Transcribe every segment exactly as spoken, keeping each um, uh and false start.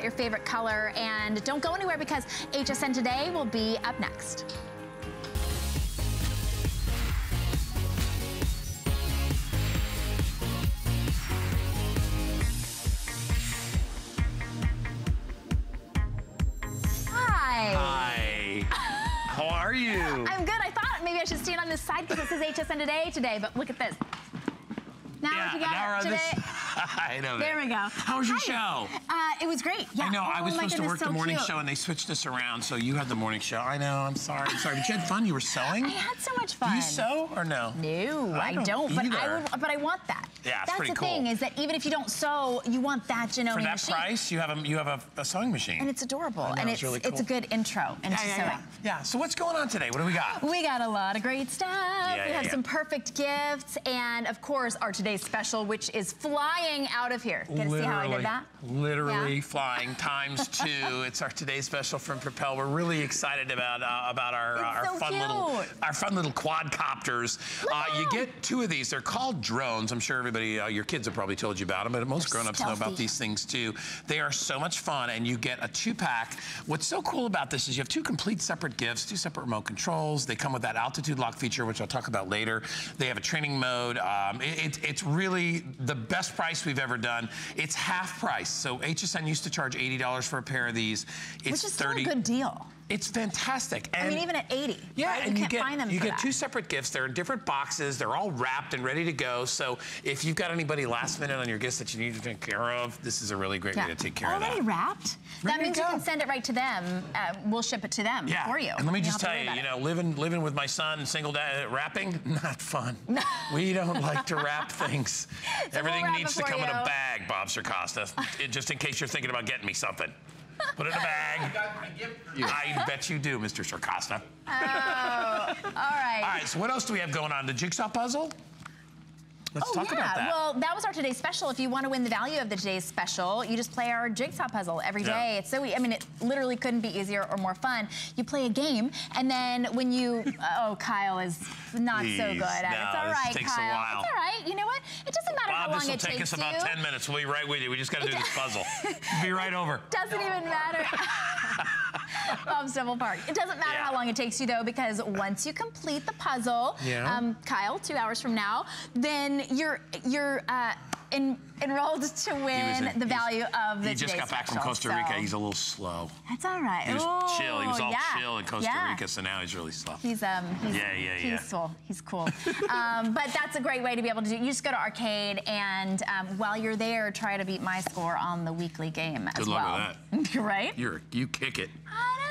out your favorite color, and don't go anywhere because H S N Today will be up next. Hi. How are you? I'm good. I thought maybe I should stand on this side because this is H S N Today today, but look at this. Now yeah, we got today. This. I know that. There we go. How was your Hi. show? Uh, it was great. Yeah. I know. Oh, I was supposed to work so the morning cute. show, and they switched us around, so you had the morning show. I know. I'm sorry. I'm sorry. But you had fun. You were sewing. I had so much fun. Do you sew or no? No, I don't. I don't but I will, but I want that. Yeah, it's That's pretty the cool. thing is that even if you don't sew, you want that Janoni For that machine. price, you have a you have a, a sewing machine, and it's adorable, know, and it's really cool. It's a good intro into yeah, yeah, sewing. Yeah. yeah. So what's going on today? What do we got? We got a lot of great stuff. Yeah, we yeah, have yeah. some perfect gifts, and of course our today's special, which is flying out of here. Can you see how I did that? Literally yeah. flying times two. It's our today's special from Propel. We're really excited about uh, about our uh, our so fun cute. little our fun little quadcopters. Uh, you get two of these. They're called drones. I'm sure. Everybody, uh, your kids have probably told you about them, but most grown-ups know about these things too. They are so much fun, and you get a two-pack. What's so cool about this is you have two complete separate gifts, two separate remote controls. They come with that altitude lock feature, which I'll talk about later. They have a training mode. Um, it, it, it's really the best price we've ever done. It's half price. So H S N used to charge eighty dollars for a pair of these. It's which is still a good deal. It's fantastic. And I mean, even at eighty, yeah, right? and you, you can't get, find them. You for get that. two separate gifts. They're in different boxes. They're all wrapped and ready to go. So if you've got anybody last minute on your gifts that you need to take care of, this is a really great yeah. way to take care Already of that. Already wrapped? Ready that means you can send it right to them. Uh, we'll ship it to them yeah. for you. And let me you just tell you, you know, living living with my son, single dad, wrapping, not fun. We don't like to wrap things. So Everything we'll wrap needs to come you. in a bag, Bob Circosta, just in case you're thinking about getting me something. Put it in a bag. I got my gift for you. I bet you do, Mister Circosta. Oh, all right. All right, so what else do we have going on? The jigsaw puzzle? Let's oh, talk yeah. about that. Well, that was our today's special. If you want to win the value of the today's special, you just play our jigsaw puzzle every day. Yeah. It's so, I mean, it literally couldn't be easier or more fun. You play a game, and then when you, oh, Kyle is not Jeez, so good at no, it. It's all right, takes Kyle. A while. It's all right. You know what? It doesn't matter Bob, how long it takes you. This will take us about ten minutes. We'll be right with you. We just got to do this puzzle. Be right over. Doesn't no. even matter. Bob's Double Park. It doesn't matter yeah. how long it takes you, though, because once you complete the puzzle, yeah. um, Kyle, two hours from now, then you're you're uh, in, enrolled to win a, the value of the today's special. He just got back from Costa Rica. So. He's a little slow. That's all right. He was Ooh, chill. He was all yeah. chill in Costa yeah. Rica, so now he's really slow. He's um he's yeah, yeah, yeah. peaceful. He's cool. um, but that's a great way to be able to do. You just go to arcade, and um, while you're there, try to beat my score on the weekly game as well. Good luck with that. Right? You're you kick it.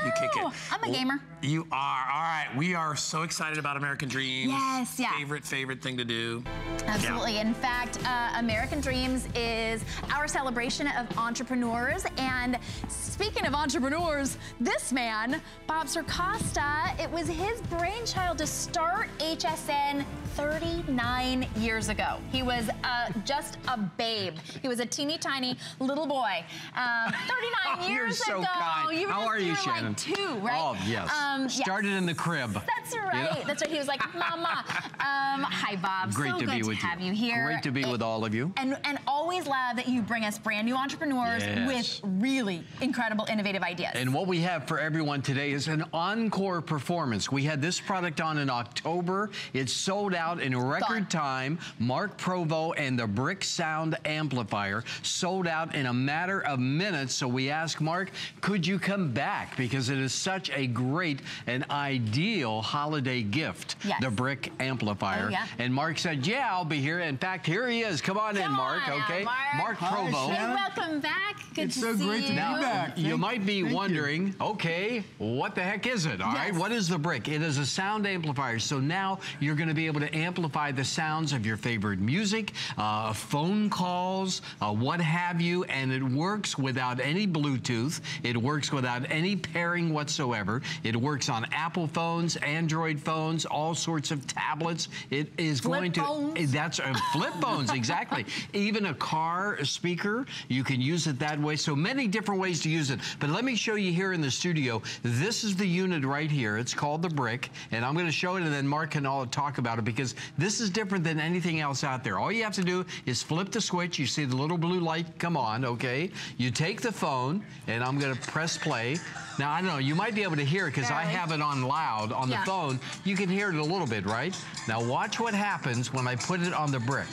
You kick it. I'm a gamer. You are. All right. We are so excited about American Dreams. Yes, yeah. Favorite, favorite thing to do. Absolutely. Yeah. In fact, uh, American Dreams is our celebration of entrepreneurs. And speaking of entrepreneurs, this man, Bob Circosta, it was his brainchild to start H S N thirty-nine years ago. He was uh, just a babe. He was a teeny tiny little boy. Um, thirty-nine oh, years so ago. Kind. You were How are you, Shannon? Like two, right? Oh, yes. Um, Started yes. in the crib. That's right. You know? That's right. He was like, Mama. Um, hi, Bob. Great so to good be with to have you. you here. Great to be and, with all of you. And and always love that you bring us brand new entrepreneurs yes. with really incredible, innovative ideas. And what we have for everyone today is an encore performance. We had this product on in October. It sold out in record time. Mark Provo and the Brick Sound Amplifier sold out in a matter of minutes. So we asked Mark, could you come back? Because it is such a great and ideal holiday gift, yes. the Brick Amplifier. Oh, yeah. And Mark said, yeah, I'll be here. In fact, here he is. Come on Come in, Mark, on okay? Now, Mark, Mark Provo. Hey, welcome back. Good it's to so see great to you. Now, be back. You thank, might be wondering, you. okay, what the heck is it? All yes. right, what is the Brick? It is a sound amplifier. So now you're going to be able to amplify the sounds of your favorite music, uh, phone calls, uh, what have you, and it works without any Bluetooth. It works without any pairing whatsoever. It works on Apple phones, Android phones, all sorts of tablets. It is flip going to... Phones. That's uh, flip phones, exactly. Even a car speaker. You can use it that way. So many different ways to use it. But let me show you here in the studio. This is the unit right here. It's called the Brick. And I'm going to show it, and then Mark can all talk about it, because this is different than anything else out there. All you have to do is flip the switch. You see the little blue light come on, okay? You take the phone, and I'm going to press play. Now, I don't know. You might be able to hear it because I have it on loud on yeah. the phone. You can hear it a little bit, right? Now, watch what happens when I put it on the Brick.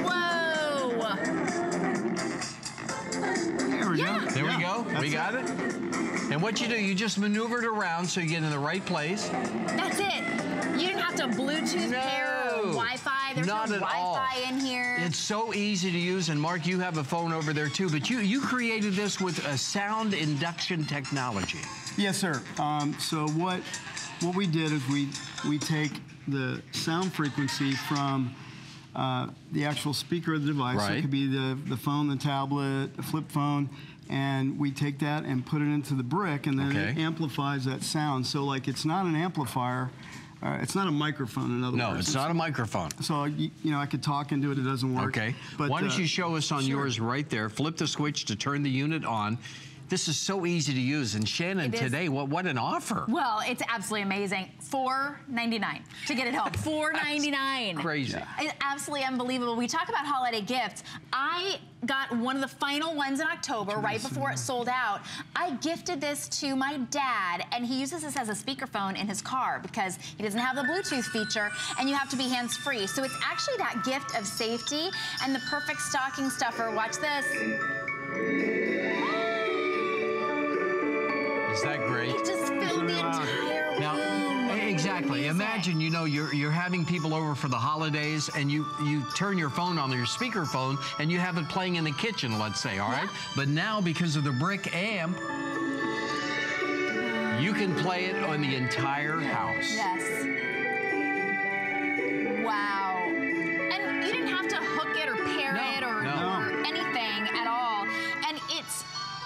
Whoa! There we yeah. go. There yeah. we go. That's we got it. it. And what you do, you just maneuver it around so you get in the right place. That's it. You didn't have to Bluetooth no. pair or Wi-Fi. There's Not no at Wi-Fi all. in here. It's so easy to use. And Mark, you have a phone over there too, but you you created this with a sound induction technology. Yes, sir. Um, so what what we did is we we take the sound frequency from uh, the actual speaker of the device. Right. So it could be the, the phone, the tablet, the flip phone, and we take that and put it into the Brick, and then okay. it amplifies that sound. So like it's not an amplifier, uh, it's not a microphone, in other no, words. No, it's, it's not a microphone. So, you, you know, I could talk into it, it doesn't work. Okay, but, why don't uh, you show us on sure. yours right there. Flip the switch to turn the unit on. This is so easy to use. And Shannon, today, what, what an offer. Well, it's absolutely amazing. four ninety-nine to get it home. four ninety-nine. Crazy. Yeah. It's absolutely unbelievable. We talk about holiday gifts. I got one of the final ones in October, right before it sold out. I gifted this to my dad, and he uses this as a speakerphone in his car because he doesn't have the Bluetooth feature, and you have to be hands-free. So it's actually that gift of safety and the perfect stocking stuffer. Watch this. Is that great? It just filled the entire room. Now, exactly. Imagine, you know, you're you're having people over for the holidays, and you you turn your phone on, your speakerphone, and you have it playing in the kitchen, let's say, all yeah. right? But now, because of the Brick amp, you can play it on the entire house. Yes. Wow. And you didn't have to hook it or pair no, it or, no. or anything at all. And it's...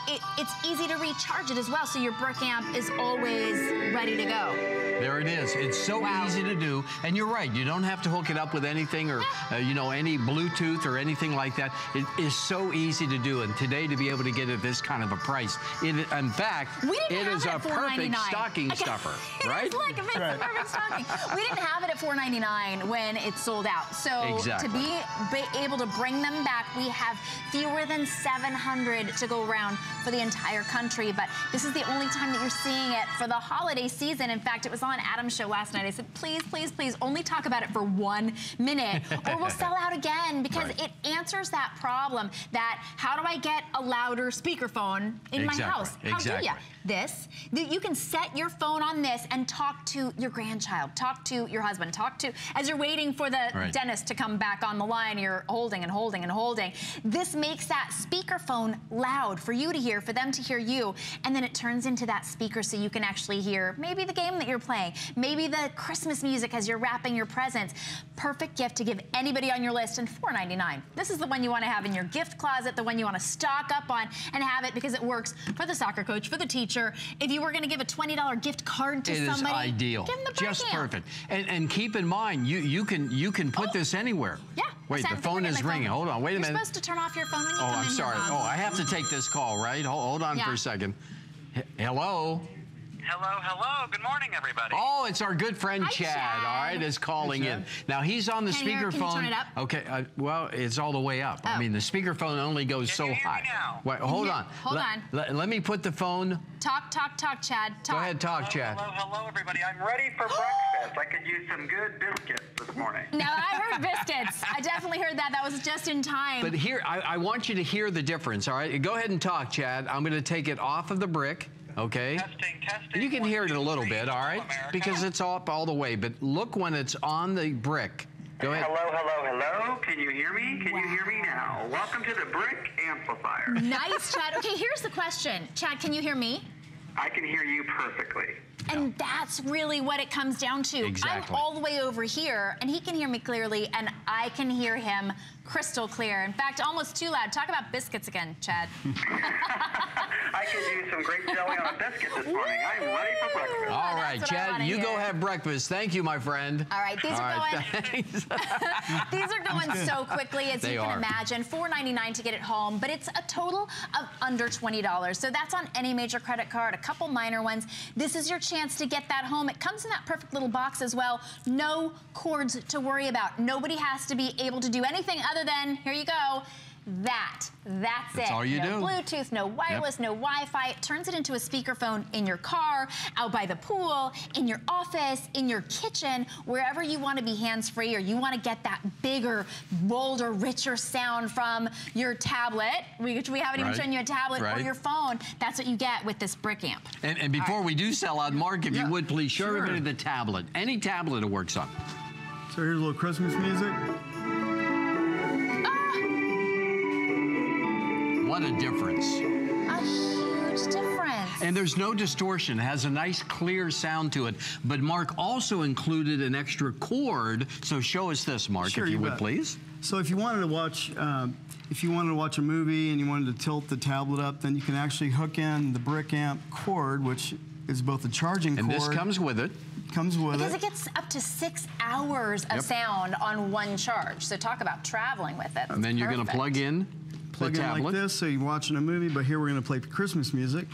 It, it's easy to recharge it as well, so your Brick amp is always ready to go. There it is. It's so wow. easy to do, and you're right. You don't have to hook it up with anything or, uh, you know, any Bluetooth or anything like that. It is so easy to do, and today to be able to get it at this kind of a price, it, in fact, we didn't it have is it a perfect stocking okay. stuffer, right? Look, it makes right. a perfect stocking. We didn't have it at four ninety-nine when it sold out, so exactly. to be, be able to bring them back, we have fewer than seven hundred to go around for the entire country, but this is the only time that you're seeing it for the holiday season. In fact, it was on Adam's show last night. I said, please, please, please only talk about it for one minute or we'll sell out again, because right. it answers that problem that how do I get a louder speakerphone in exactly. my house? How exactly. do you? This, you can set your phone on this and talk to your grandchild, talk to your husband, talk to, as you're waiting for the right. dentist to come back on the line, you're holding and holding and holding. This makes that speakerphone loud for you to hear, for them to hear you, and then it turns into that speaker so you can actually hear maybe the game that you're playing, maybe the Christmas music as you're wrapping your presents. Perfect gift to give anybody on your list, and four ninety-nine. This is the one you want to have in your gift closet, the one you want to stock up on and have it, because it works for the soccer coach, for the teacher. If you were going to give a twenty dollar gift card to it somebody, is ideal. Give them the just hand. Perfect. And, and keep in mind, you you can you can put oh. this anywhere. Yeah. Wait, the phone is ringing. Phone. Hold on. Wait a minute. You're supposed to turn off your phone when you oh, come I'm in. Oh, I'm sorry. Oh, I have to take this call, right? Hold, hold on yeah. for a second. H hello? Hello, hello. Good morning, everybody. Oh, it's our good friend Hi, Chad, Chad, all right, is calling in. Now, he's on the speakerphone. Can you turn it up? Okay, uh, well, it's all the way up. Oh. I mean, the speakerphone only goes Can so you hear high. Me now? Wait, hold yeah. on. Hold let, on. Let, let me put the phone. Talk, talk, talk, Chad. Talk. Go ahead, talk, hello, Chad. Hello, hello, everybody. I'm ready for breakfast. I could use some good biscuits this morning. Now, I heard biscuits. I definitely heard that. That was just in time. But here, I, I want you to hear the difference, all right? Go ahead and talk, Chad. I'm going to take it off of the Brick. Okay. Testing, testing. You can hear it a little bit, all right? Because it's up all the way. But look when it's on the Brick. Go ahead. Hello, hello, hello. Can you hear me? Can wow. you hear me now? Welcome to the Brick Amplifier. Nice, Chad. Okay, here's the question. Chad, can you hear me? I can hear you perfectly. And that's really what it comes down to. Exactly. I'm all the way over here, and he can hear me clearly, and I can hear him crystal clear. In fact, almost too loud. Talk about biscuits again, Chad. I can do some great jelly on a biscuit this morning. I'm ready for breakfast. All right, Chad, you hear. go have breakfast. Thank you, my friend. All right, these all are right, going. These are going so quickly, as they you can are. imagine. four ninety-nine to get it home, but it's a total of under twenty dollars. So that's on any major credit card, a couple minor ones. This is your chance to get that home. It comes in that perfect little box as well. No cords to worry about. Nobody has to be able to do anything other than, here you go, that. That's, That's it. all you no do. No Bluetooth, no wireless, yep. no Wi-Fi. It turns it into a speakerphone in your car, out by the pool, in your office, in your kitchen, wherever you want to be hands-free or you want to get that bigger, bolder, richer sound from your tablet, which we haven't right. even shown you a tablet, right. or your phone. That's what you get with this brick amp. And, and before right. we do sell out, Mark, if yeah. you would, please show sure. everybody the tablet. Any tablet it works on. So here's a little Christmas music. What a difference. A huge difference. And there's no distortion. It has a nice clear sound to it. But Mark also included an extra cord. So show us this, Mark, sure, if you, you would, bet. please. So if you wanted to watch, um, if you wanted to watch a movie and you wanted to tilt the tablet up, then you can actually hook in the brick amp cord, which is both a charging and cord. And this comes with it. Comes with because it. Because it gets up to six hours of yep. sound on one charge. So talk about traveling with it. That's and then you're going to plug in. Plug in like this, so you're watching a movie, but here we're going to play Christmas music.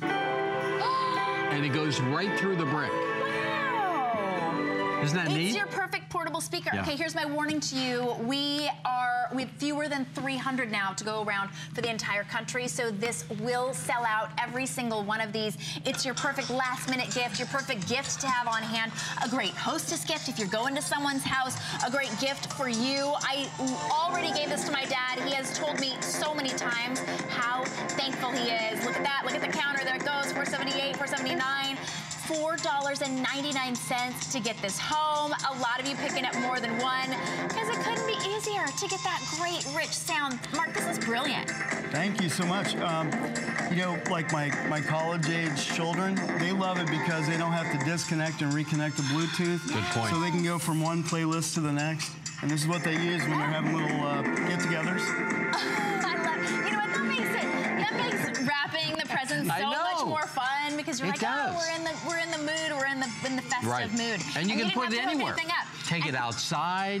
And it goes right through the brick. Wow! Isn't that neat? It's your perfect portable speaker. Yeah. Okay, here's my warning to you. We are, we have fewer than three hundred now to go around for the entire country, so this will sell out every single one of these. It's your perfect last-minute gift, your perfect gift to have on hand, a great hostess gift if you're going to someone's house, a great gift for you. I already gave this to my dad. He has told me so many times how thankful he is. Look at that. Look at the counter. There it goes, four seventy-eight, four seventy-nine. four ninety-nine to get this home. A lot of you picking up more than one because it couldn't be easier to get that great, rich sound. Mark, this is brilliant. Thank you so much. Um, you know, like my, my college-age children, they love it because they don't have to disconnect and reconnect the Bluetooth. Good point. So they can go from one playlist to the next. And this is what they use when they're having little uh, get-togethers. I love it. You know what? That makes it, that makes wrapping the presents so much more fun. Because you're it like, does. oh, we're in the we're in the mood, we're in the in the festive right. mood, and you and can you put it anywhere. Take and it outside.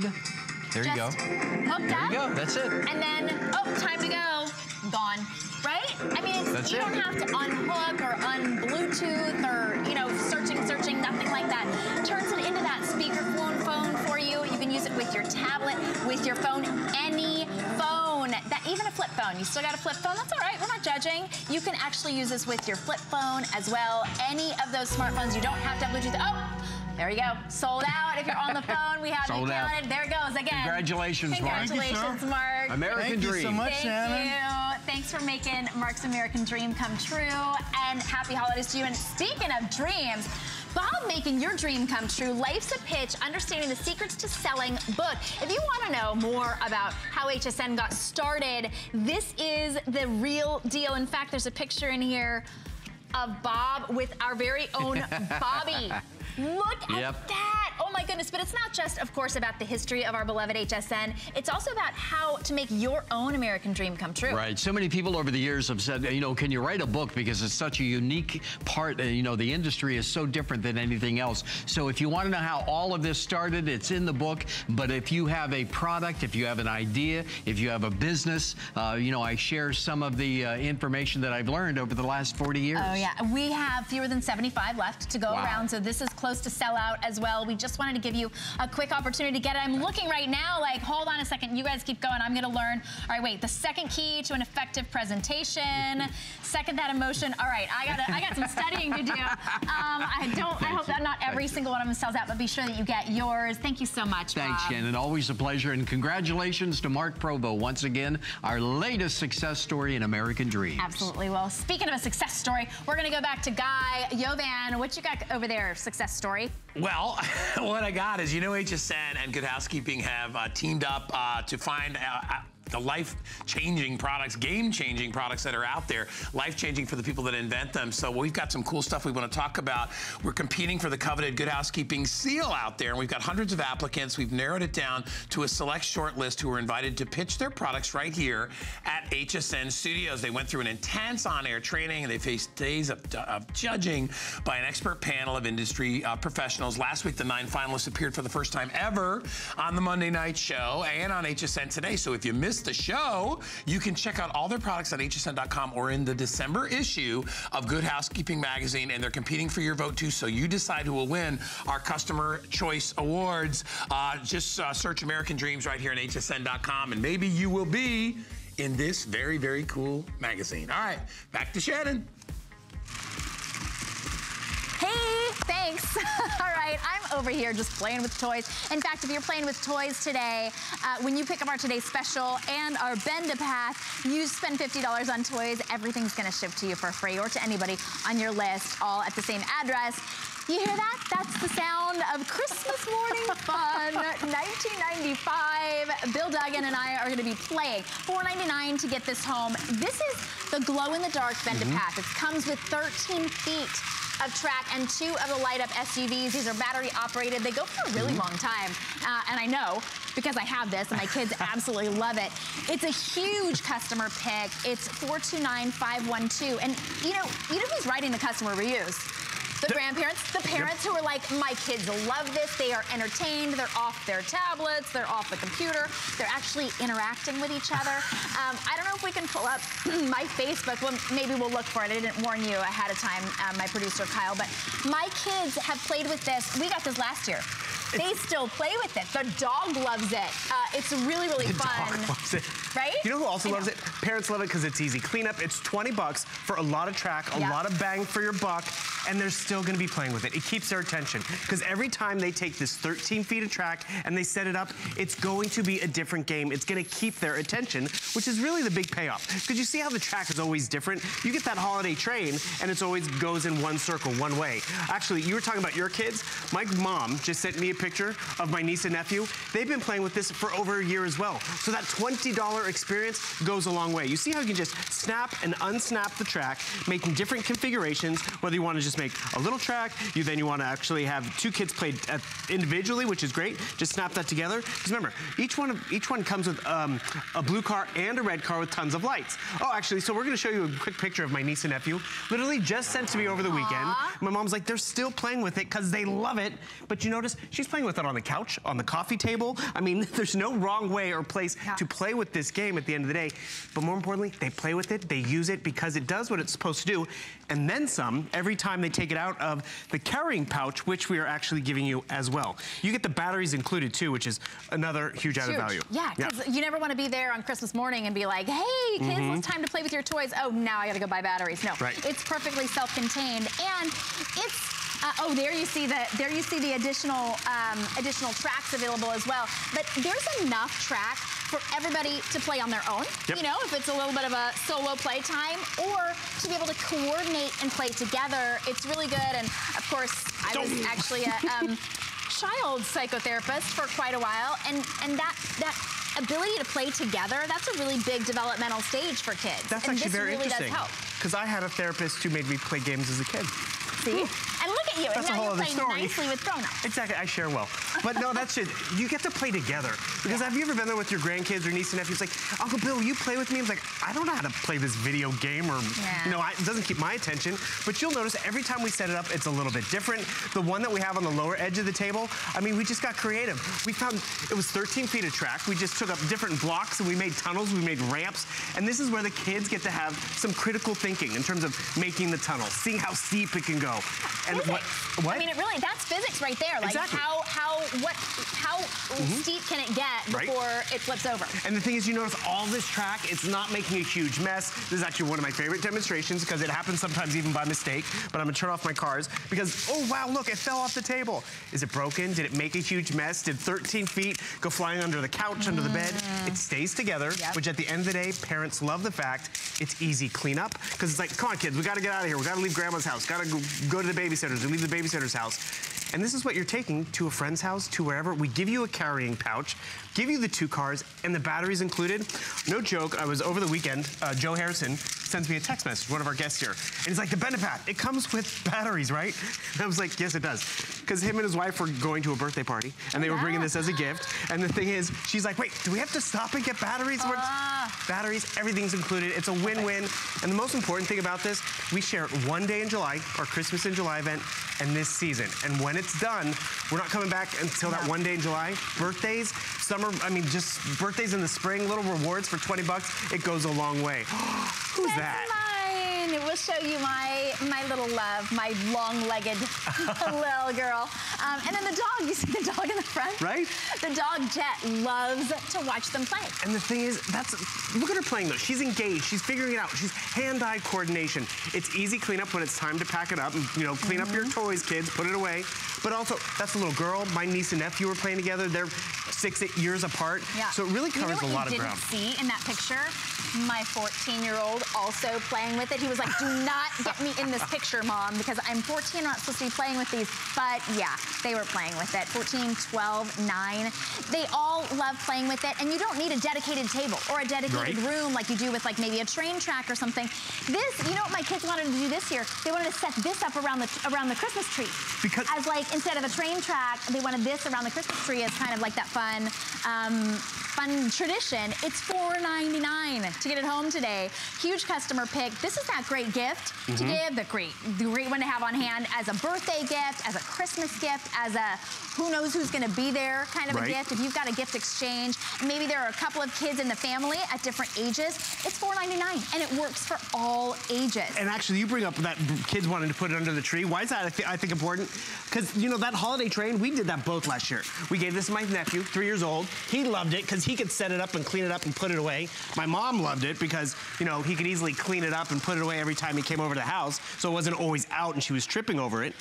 There you go. Hooked there up. You go. That's it. And then, oh, time to go. Gone. Right? I mean, it's, That's you it. don't have to unhook or un-Bluetooth or you know, searching, searching, nothing like that. Turns it into that speakerphone phone for you. You can use it with your tablet, with your phone, any phone. That even a flip phone. You still got a flip phone? That's all right. We're not judging. You can actually use this with your flip phone as well. Any of those smartphones. You don't have to have Bluetooth. Oh, there you go. Sold out. If you're on the phone, we have you counted. There it goes again. Congratulations, Mark. Congratulations, Mark. American Dream. Thank you so much, Shannon. Thanks for making Mark's American Dream come true, and happy holidays to you. And speaking of dreams, Bob making your dream come true, Life's a Pitch, Understanding the Secrets to Selling book. If you want to know more about how H S N got started, this is the real deal. In fact, there's a picture in here of Bob with our very own Bobby. Look yep. at that. Oh my goodness. But it's not just, of course, about the history of our beloved H S N. It's also about how to make your own American dream come true. Right. So many people over the years have said, you know, can you write a book? Because it's such a unique part. You know, the industry is so different than anything else. So if you want to know how all of this started, it's in the book. But if you have a product, if you have an idea, if you have a business, uh, you know, I share some of the uh, information that I've learned over the last forty years. Oh, yeah. We have fewer than seventy-five left to go wow. around. So this is close. Close to sell out as well. We just wanted to give you a quick opportunity to get it. I'm looking right now like, hold on a second. You guys keep going. I'm going to learn. All right, wait. The second key to an effective presentation. Second that emotion. All right, I got I got some studying to do. Um, I don't. Thank I hope you. that not every Thank single one of them sells out, but be sure that you get yours. Thank you so much. Thanks, Bob. Shannon. Always a pleasure, and congratulations to Mark Provo once again, our latest success story in American Dreams. Absolutely. Well, speaking of a success story, we're going to go back to Guy Yovan. What you got over there? Success story? Well, what I got is, you know, H S N and Good Housekeeping have uh, teamed up uh, to find uh, the life-changing products, game-changing products that are out there, life-changing for the people that invent them. So we've got some cool stuff we want to talk about. We're competing for the coveted Good Housekeeping seal out there, and we've got hundreds of applicants. We've narrowed it down to a select short list who are invited to pitch their products right here at H S N Studios. They went through an intense on-air training, and they faced days of, of judging by an expert panel of industry uh, professionals. Last week, the nine finalists appeared for the first time ever on the Monday night show and on H S N Today. So if you missed the show, you can check out all their products on H S N dot com or in the December issue of Good Housekeeping magazine, and they're competing for your vote too, so you decide who will win our Customer Choice Awards. Uh, just uh, search American Dreams right here on H S N dot com, and maybe you will be in this very, very cool magazine. All right, back to Shannon. Hey, thanks. All right, I'm over here just playing with toys. In fact, if you're playing with toys today, uh, when you pick up our Today Special and our Bend-A-Path, you spend fifty dollars on toys. Everything's gonna ship to you for free or to anybody on your list, all at the same address. You hear that? That's the sound of Christmas morning fun, nineteen ninety-five. Bill Duggan and I are gonna be playing. four ninety-nine to get this home. This is the glow-in-the-dark Bend-A-Path. Mm-hmm. It comes with thirteen feet of track and two of the light-up S U Vs. These are battery-operated. They go for a really long time, uh, and I know because I have this, and my kids absolutely love it. It's a huge customer pick. It's four two nine five one two, and you know, you know who's writing the customer reviews? The grandparents, the parents who are like, my kids love this, they are entertained, they're off their tablets, they're off the computer, they're actually interacting with each other. Um, I don't know if we can pull up my Facebook, well, maybe we'll look for it. I didn't warn you ahead of time, um, my producer Kyle, but my kids have played with this. We got this last year. They still play with it. The dog loves it. Uh, it's really, really the fun. Dog loves it. Right? You know who also I loves know. it? Parents love it because it's easy cleanup. It's twenty bucks for a lot of track, a yep. lot of bang for your buck, and they're still going to be playing with it. It keeps their attention because every time they take this thirteen feet of track and they set it up, it's going to be a different game. It's going to keep their attention, which is really the big payoff. Because you see how the track is always different? You get that holiday train, and it's always goes in one circle, one way. Actually, you were talking about your kids. My mom just sent me a picture of my niece and nephew. They've been playing with this for over a year as well. So that twenty dollar experience goes a long way. You see how you can just snap and unsnap the track, making different configurations, whether you want to just make a little track, you then you want to actually have two kids played individually, which is great. Just snap that together. Because remember, each one of, each one comes with um, a blue car and a red car with tons of lights. Oh, actually, so we're going to show you a quick picture of my niece and nephew. Literally just sent to me over the weekend. Aww. My mom's like, they're still playing with it because they love it. But you notice, she's playing with it on the couch, on the coffee table. I mean, there's no wrong way or place yeah. to play with this game at the end of the day. But more importantly, they play with it, they use it because it does what it's supposed to do. And then some, every time they take it out of the carrying pouch, which we are actually giving you as well. You get the batteries included too, which is another huge added huge. value. Yeah, because yeah. you never want to be there on Christmas morning and be like, hey, kids, mm-hmm. it's time to play with your toys. Oh, now I got to go buy batteries. No, right. it's perfectly self-contained, and it's Uh, oh, there you see the there you see the additional um, additional tracks available as well. But there's enough track for everybody to play on their own. Yep. You know, if it's a little bit of a solo play time, or to be able to coordinate and play together, it's really good. And of course, I was actually a um, child psychotherapist for quite a while, and and that that. ability to play together, that's a really big developmental stage for kids. That's and actually very really interesting. Because I had a therapist who made me play games as a kid. See? And look at you. That's and now a whole you're other playing story. nicely with grown-ups. Exactly. I share well. But no, that's it. You get to play together. Because yeah. have you ever been there with your grandkids or niece and nephews like, Uncle Bill, will you play with me? I was like, I don't know how to play this video game, or, yeah. you know, I, it doesn't keep my attention. But you'll notice every time we set it up, it's a little bit different. The one that we have on the lower edge of the table, I mean, we just got creative. We found it was thirteen feet of track. We just took up different blocks, and we made tunnels, we made ramps, and this is where the kids get to have some critical thinking in terms of making the tunnel, seeing how steep it can go. And what, what? I mean, it really, that's physics right there. Like exactly. how, how, what, how mm-hmm. steep can it get before right. it flips over? And the thing is, you notice all this track, it's not making a huge mess. This is actually one of my favorite demonstrations because it happens sometimes even by mistake, but I'm gonna turn off my cars because, oh wow, look, it fell off the table. Is it broken? Did it make a huge mess? Did thirteen feet go flying under the couch, mm-hmm. under the bed? It stays together, yep. which at the end of the day, parents love the fact it's easy cleanup. Because it's like, come on, kids, we gotta get out of here. We gotta leave grandma's house. Gotta go, go to the babysitter's. We leave the babysitter's house. And this is what you're taking to a friend's house, to wherever. We give you a carrying pouch, give you the two cars, and the batteries included. No joke, I was over the weekend, uh, Joe Harrison sends me a text message, one of our guests here. And he's like, the Bend-A-Path, it comes with batteries, right? And I was like, yes, it does. Because him and his wife were going to a birthday party, and they yeah. were bringing this as a gift. And the thing is, she's like, wait, do we have to stop and get batteries? Uh. Batteries, everything's included. It's a win-win. And the most important thing about this, we share it one day in July, our Christmas in July event, and this season. And when it's done, we're not coming back until yeah. that one day in July. Birthdays, summer, I mean, just birthdays in the spring, little rewards for twenty bucks. It goes a long way. Who's That's that? Mine. We'll show you my my little love, my long-legged little girl. Um, and then the dog, you see the dog in the front? Right. The dog, Jet, loves to watch them play. And the thing is, that's look at her playing, though. She's engaged. She's figuring it out. She's hand-eye coordination. It's easy cleanup when it's time to pack it up. And, you know, clean mm-hmm. up your toys, kids. Put it away. But also, that's a little girl. My niece and nephew were playing together. They're six, eight years apart. Yeah. So it really covers you know a lot of ground. You didn't see in that picture? My fourteen-year-old also playing with it. He was like, do not get me in this picture, Mom, because I'm fourteen, I'm not supposed to be playing with these. But yeah, they were playing with it. fourteen, twelve, nine. They all love playing with it. And you don't need a dedicated table or a dedicated right. room like you do with like maybe a train track or something. This, you know what my kids wanted to do this year? They wanted to set this up around the around the Christmas tree. Because as like, instead of a train track, they wanted this around the Christmas tree as kind of like that fun, um, fun tradition. It's four ninety-nine to get it home today. Huge customer pick. This is that great gift mm-hmm. to give, the great, the great one to have on hand as a birthday gift, as a Christmas gift, as a who knows who's gonna be there kind of right. a gift. If you've got a gift exchange, maybe there are a couple of kids in the family at different ages, it's four ninety-nine and it works for all ages. And actually you bring up that kids wanting to put it under the tree. Why is that I, th I think important? Because you know that holiday train, we did that both last year. We gave this to my nephew, three years old. He loved it because he could set it up and clean it up and put it away. My mom loved it because, you know, he could easily clean it up and put it away every time he came over to the house, so it wasn't always out and she was tripping over it.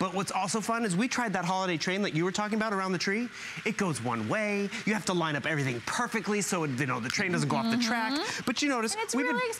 But what's also fun is we tried that holiday train that you were talking about around the tree. It goes one way. You have to line up everything perfectly so you know the train doesn't go mm-hmm. off the track. But you notice- And it's we've really been,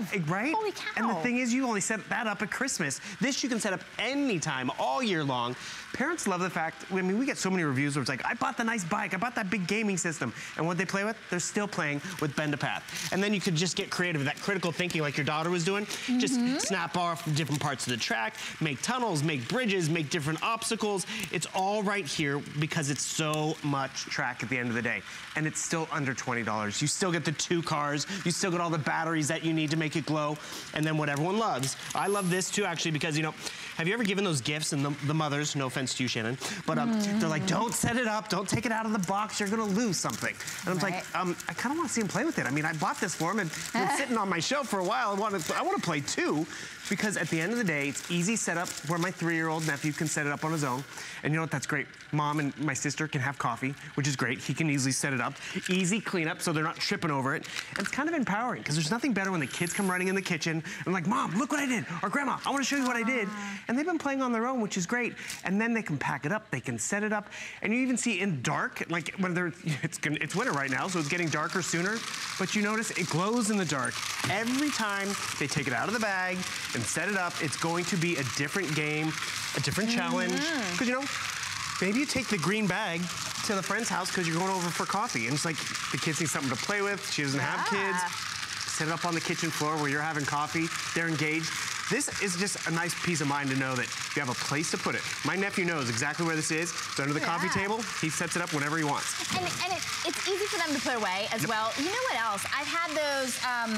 expensive. Right? Holy cow. And the thing is, you only set that up at Christmas. This you can set up anytime, all year long. Parents love the fact, I mean, we get so many reviews where it's like, I bought the nice bike, I bought that big gaming system. And what they play with? They're still playing with Bend-A-Path. And then you could just get creative, that critical thinking like your daughter was doing. Mm-hmm. Just snap off different parts of the track, make tunnels, make bridges, make different obstacles. It's all right here because it's so much track at the end of the day. And it's still under twenty dollars. You still get the two cars. You still get all the batteries that you need to make it glow. And then what everyone loves. I love this too, actually, because, you know, have you ever given those gifts and the, the mothers, no offense to you, Shannon, but um, mm-hmm. they're like, don't set it up. Don't take it out of the box. You're going to lose something. And I'm right. like, um, I kind of want to see him play with it. I mean, I bought this for him and it's been sitting on my shelf for a while. I want to I want to play too because at the end of the day, it's easy setup where my three-year-old nephew can set it up on his own. And you know what, that's great. Mom and my sister can have coffee, which is great. He can easily set it up. Easy cleanup so they're not tripping over it. And it's kind of empowering because there's nothing better when the kids come running in the kitchen and like, Mom, look what I did. Or Grandma, I want to show you what I did. And they've been playing on their own, which is great. And then they can pack it up, they can set it up. And you even see in dark, like when they're, it's, it's winter right now, so it's getting darker sooner. But you notice it glows in the dark. Every time they take it out of the bag and set it up, it's going to be a different game, a different challenge, because, you know, maybe you take the green bag to the friend's house because you're going over for coffee, and it's like, the kids need something to play with, she doesn't yeah. have kids, set it up on the kitchen floor where you're having coffee, they're engaged. This is just a nice peace of mind to know that you have a place to put it. My nephew knows exactly where this is. It's under the yeah. coffee table. He sets it up whenever he wants. And, and it, it's easy for them to put away as yep. well. You know what else? I've had those, um,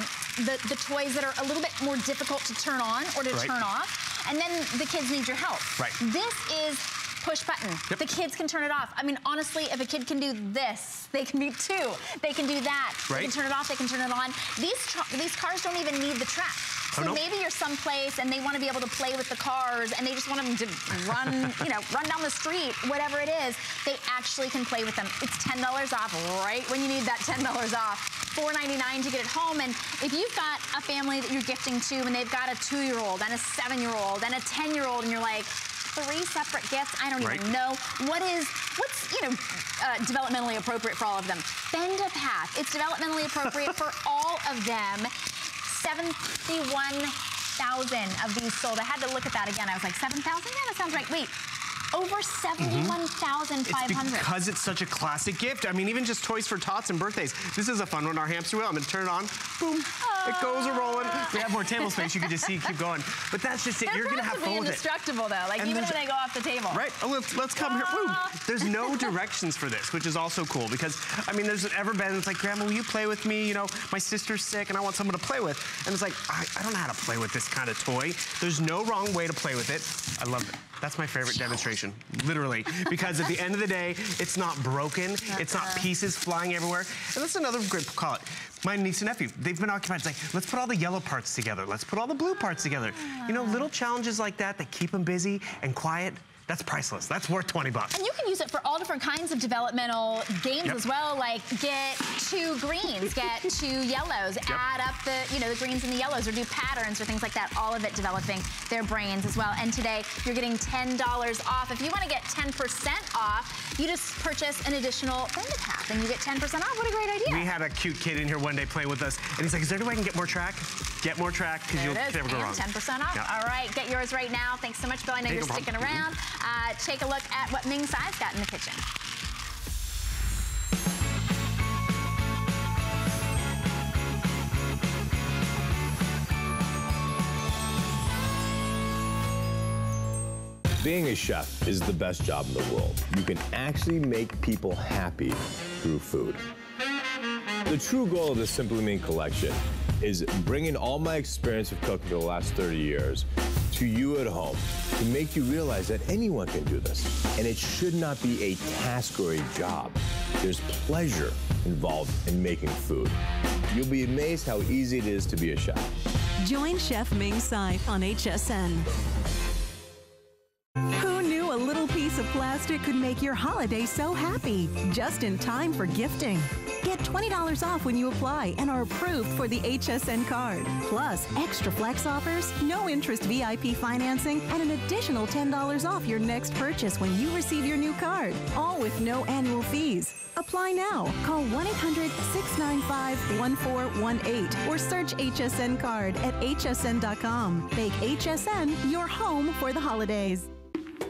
the, the toys that are a little bit more difficult to turn on or to right. turn off. And then the kids need your help. Right. This is push button. Yep. The kids can turn it off. I mean, honestly, if a kid can do this, they can do two. They can do that. Right. They can turn it off. They can turn it on. These, these cars don't even need the track. So oh, no. maybe you're someplace and they want to be able to play with the cars and they just want them to run, you know, run down the street, whatever it is, they actually can play with them. It's ten dollars off right when you need that ten dollars off. four ninety-nine to get it home. And if you've got a family that you're gifting to and they've got a two-year-old and a seven-year-old and a ten-year-old and you're like, three separate gifts, I don't right. even know. What is, what's, you know, uh, developmentally appropriate for all of them? Bend-A-Path. It's developmentally appropriate for all of them. seventy-one thousand of these sold. I had to look at that again. I was like, seven thousand? Yeah, that sounds right. Wait, over seventy-one thousand five hundred. Mm-hmm. It's because it's such a classic gift. I mean, even just Toys for Tots and birthdays. This is a fun one, our hamster wheel. I'm gonna turn it on, boom, uh, it goes a rolling. We have more table space, you can just see, keep going. But that's just it, They're you're gonna have fun with it. Indestructible though, like and even when they go off the table. Right, oh, let's, let's come ah. here, boom. There's no directions for this, which is also cool because, I mean, there's ever been, it's like, Grandma, will you play with me? You know, my sister's sick and I want someone to play with. And it's like, I, I don't know how to play with this kind of toy. There's no wrong way to play with it. I love it. That's my favorite demonstration, literally. Because at the end of the day, it's not broken. Not it's not pieces flying everywhere. And that's another great call it. My niece and nephew, they've been occupied. It's like, let's put all the yellow parts together. Let's put all the blue parts together. You know, little challenges like that that keep them busy and quiet. That's priceless. That's worth twenty bucks. And you can use it for all different kinds of developmental games yep. as well, like get two greens, get two yellows, yep. add up the, you know, the greens and the yellows, or do patterns or things like that, all of it developing their brains as well. And today, you're getting ten dollars off. If you want to get ten percent off, you just purchase an additional Bend-A-Path and you get ten percent off. What a great idea. We had a cute kid in here one day playing with us, and he's like, is there any way I can get more track? Get more track, because you'll never go wrong. ten percent off. Yep. All right, get yours right now. Thanks so much, Bill. I know Ain't you're no sticking problem. around. Mm-hmm. Uh, take a look at what Ming Tsai's got in the kitchen. Being a chef is the best job in the world. You can actually make people happy through food. The true goal of the Simply Ming collection is bringing all my experience of cooking for the last thirty years to you at home, to make you realize that anyone can do this. And it should not be a task or a job. There's pleasure involved in making food. You'll be amazed how easy it is to be a chef. Join Chef Ming Tsai on H S N. Who knew a little piece of plastic could make your holiday so happy? Just in time for gifting. Get twenty dollars off when you apply and are approved for the H S N card. Plus, extra flex offers, no interest V I P financing, and an additional ten dollars off your next purchase when you receive your new card. All with no annual fees. Apply now. Call one eight hundred, six nine five, one four one eight or search H S N card at H S N dot com. Make H S N your home for the holidays.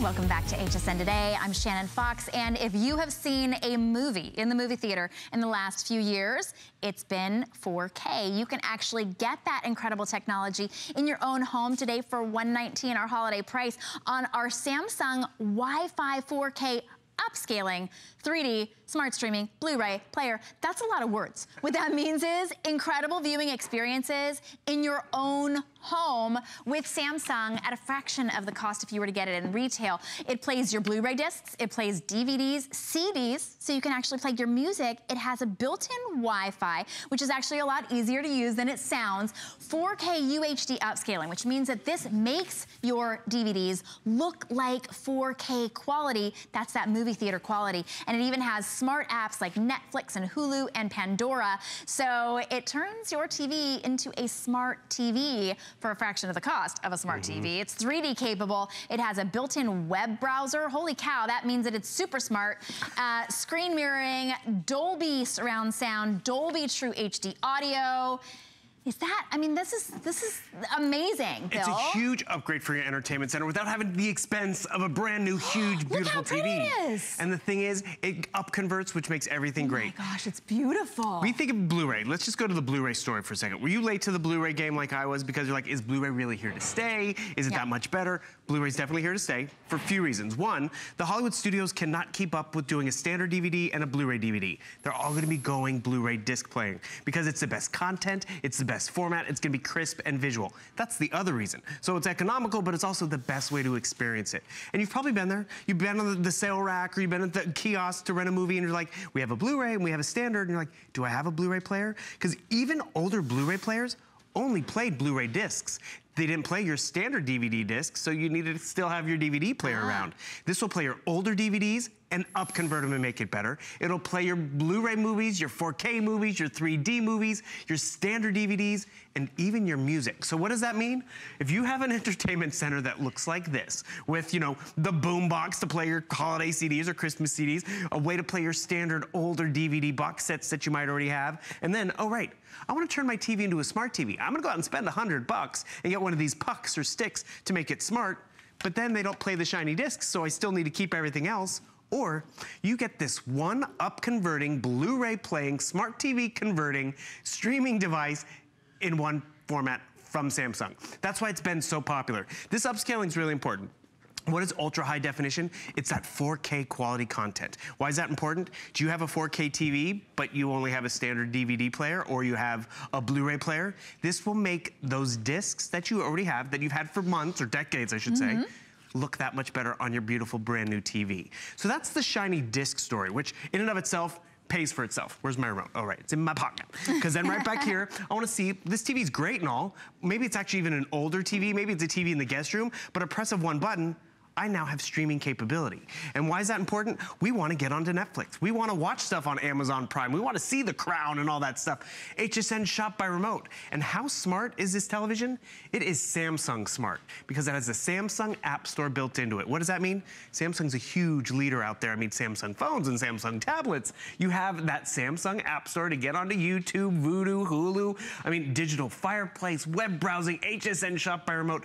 Welcome back to H S N Today. I'm Shannon Fox, and if you have seen a movie in the movie theater in the last few years, it's been four K. You can actually get that incredible technology in your own home today for one nineteen, our holiday price, on our Samsung Wi-Fi four K upscaling, three D, smart streaming, Blu-ray, player. That's a lot of words. What that means is incredible viewing experiences in your own home with Samsung at a fraction of the cost if you were to get it in retail. It plays your Blu-ray discs, it plays D V Ds, C Ds, so you can actually play your music. It has a built-in Wi-Fi, which is actually a lot easier to use than it sounds. four K U H D upscaling, which means that this makes your D V Ds look like four K quality. That's that movie theater quality. And it even has smart apps like Netflix and Hulu and Pandora. So it turns your T V into a smart T V for a fraction of the cost of a smart mm-hmm. T V. It's three D capable. It has a built-in web browser. Holy cow, that means that it's super smart. Uh, screen mirroring, Dolby surround sound, Dolby True H D audio. Is that, I mean, this is this is amazing, Bill. It's a huge upgrade for your entertainment center without having the expense of a brand new, huge, beautiful T V. Look how pretty it is. And the thing is, it upconverts, which makes everything oh great. Oh my gosh, it's beautiful. We think of Blu-ray. Let's just go to the Blu-ray story for a second. Were you late to the Blu-ray game like I was because you're like, is Blu-ray really here to stay? Is it yeah. that much better? Blu-ray's definitely here to stay for a few reasons. One, the Hollywood studios cannot keep up with doing a standard D V D and a Blu-ray D V D. They're all gonna be going Blu-ray disc playing because it's the best content, it's the best best format. It's gonna be crisp and visual. That's the other reason. So it's economical, but it's also the best way to experience it. And you've probably been there. You've been on the, the sale rack, or you've been at the kiosk to rent a movie, and you're like, we have a Blu-ray and we have a standard, and you're like, do I have a Blu-ray player? Because even older Blu-ray players only played Blu-ray discs. They didn't play your standard D V D disc, so you needed to still have your D V D player ah. around. This will play your older D V Ds and upconvert them and make it better. It'll play your Blu-ray movies, your four K movies, your three D movies, your standard D V Ds, and even your music. So what does that mean? If you have an entertainment center that looks like this, with, you know, the boombox to play your holiday C Ds or Christmas C Ds, a way to play your standard older D V D box sets that you might already have, and then, oh right, I wanna turn my T V into a smart T V. I'm gonna go out and spend a hundred bucks and get one of these pucks or sticks to make it smart, but then they don't play the shiny discs, so I still need to keep everything else. Or you get this one up converting, Blu-ray playing, smart T V converting, streaming device in one format from Samsung. That's why it's been so popular. This upscaling is really important. What is ultra high definition? It's that four K quality content. Why is that important? Do you have a four K T V, but you only have a standard D V D player, or you have a Blu-ray player? This will make those discs that you already have, that you've had for months or decades, I should mm-hmm. say, look that much better on your beautiful brand new T V. So that's the shiny disc story, which in and of itself pays for itself. Where's my remote? Oh, right, it's in my pocket. Because then right back here, I wanna see, this T V's great and all. Maybe it's actually even an older T V, maybe it's a T V in the guest room, but a press of one button, I now have streaming capability. And why is that important? We wanna get onto Netflix. We wanna watch stuff on Amazon Prime. We wanna see The Crown and all that stuff. H S N shop by remote. And how smart is this television? It is Samsung smart, because it has a Samsung app store built into it. What does that mean? Samsung's a huge leader out there. I mean, Samsung phones and Samsung tablets. You have that Samsung app store to get onto YouTube, Vudu, Hulu. I mean, digital fireplace, web browsing, H S N shop by remote.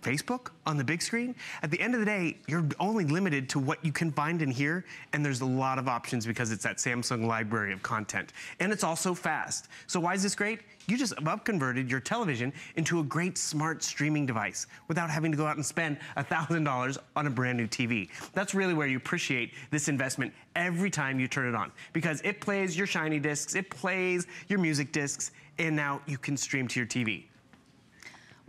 Facebook on the big screen. At the end of the day, you're only limited to what you can find in here, and there's a lot of options because it's that Samsung library of content. And it's also fast. So why is this great? You just up-converted your television into a great smart streaming device without having to go out and spend a thousand dollars on a brand new T V. That's really where you appreciate this investment every time you turn it on, because it plays your shiny discs, it plays your music discs, and now you can stream to your T V.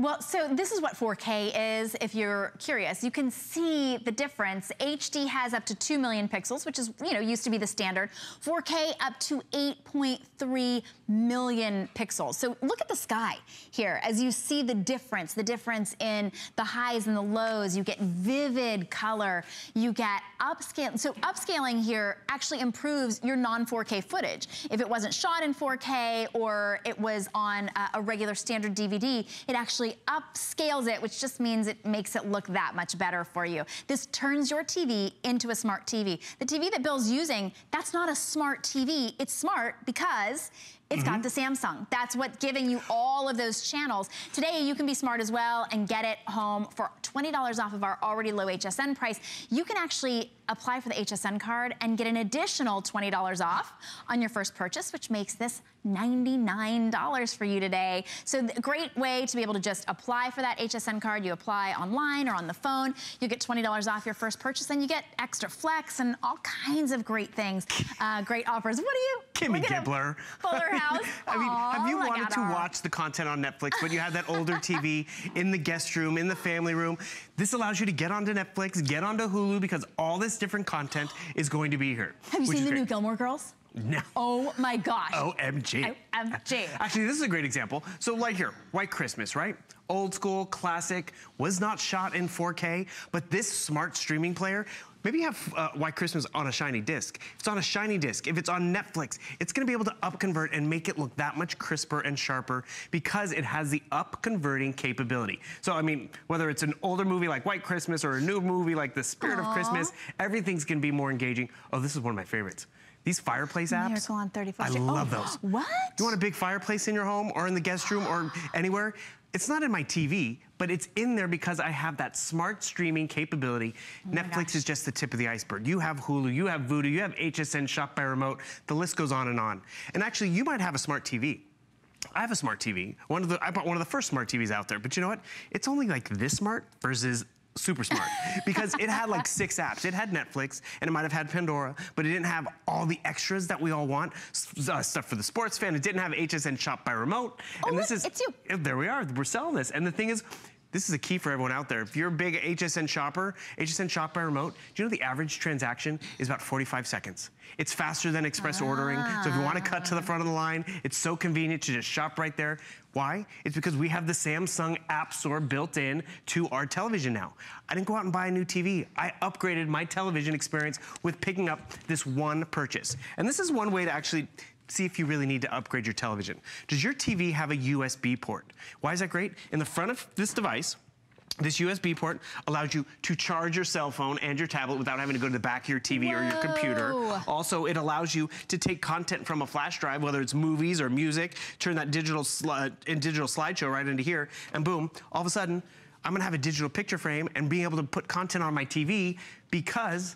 Well, so this is what four K is, if you're curious. You can see the difference. H D has up to two million pixels, which is, you know, used to be the standard. four K up to eight point three million pixels. So look at the sky here as you see the difference, the difference in the highs and the lows. You get vivid color. You get upscale. So upscaling here actually improves your non four K footage. If it wasn't shot in four K or it was on a regular standard D V D, it actually upscales it, which just means it makes it look that much better for you. This turns your T V into a smart T V. The T V that Bill's using, that's not a smart T V. It's smart because it's mm-hmm. got the Samsung. That's what's giving you all of those channels. Today, you can be smart as well and get it home for twenty dollars off of our already low H S N price. You can actually apply for the H S N card and get an additional twenty dollars off on your first purchase, which makes this ninety-nine dollars for you today. So a great way to be able to just apply for that H S N card. You apply online or on the phone. You get twenty dollars off your first purchase, and you get extra flex and all kinds of great things, uh, great offers. What do you? Kimmy Gibbler. Fuller House. I mean, have you wanted to watch the content on Netflix, but you have that older T V in the guest room, in the family room? This allows you to get onto Netflix, get onto Hulu, because all this different content is going to be here. Have you seen the new Gilmore Girls? No. Oh my gosh. O M G. O M G. Actually, this is a great example. So like here, White Christmas, right? Old school, classic, was not shot in four K, but this smart streaming player, maybe you have uh, White Christmas on a shiny disc. If it's on a shiny disc, if it's on Netflix, it's gonna be able to upconvert and make it look that much crisper and sharper because it has the upconverting capability. So, I mean, whether it's an older movie like White Christmas or a new movie like The Spirit Aww. Of Christmas, everything's gonna be more engaging. Oh, this is one of my favorites. These fireplace apps. Miracle on thirty-fourth Street. I love oh, those. What? You want a big fireplace in your home or in the guest room or anywhere? It's not in my T V, but it's in there because I have that smart streaming capability. Oh Netflix gosh. Is just the tip of the iceberg. You have Hulu, you have Vudu, you have H S N shop by remote. The list goes on and on. And actually, you might have a smart T V. I have a smart T V. One of the I bought one of the first smart T Vs out there. But you know what? It's only like this smart versus super smart because it had like six apps. It had Netflix and it might have had Pandora, but it didn't have all the extras that we all want. Uh, stuff for the sports fan. It didn't have H S N Shop by Remote. Oh, and this look, is it's you. There we are. We're selling this. And the thing is, this is a key for everyone out there. If you're a big H S N shopper, H S N Shop by Remote, do you know the average transaction is about forty-five seconds? It's faster than express ah. ordering. So if you want to cut to the front of the line, it's so convenient to just shop right there. Why? It's because we have the Samsung App Store built in to our television now. I didn't go out and buy a new T V. I upgraded my television experience with picking up this one purchase. And this is one way to actually see if you really need to upgrade your television. Does your T V have a U S B port? Why is that great? In the front of this device, this U S B port allows you to charge your cell phone and your tablet without having to go to the back of your T V Whoa. or your computer. Also, it allows you to take content from a flash drive, whether it's movies or music, turn that digital, sli and digital slideshow right into here, and boom, all of a sudden, I'm gonna have a digital picture frame and being able to put content on my T V because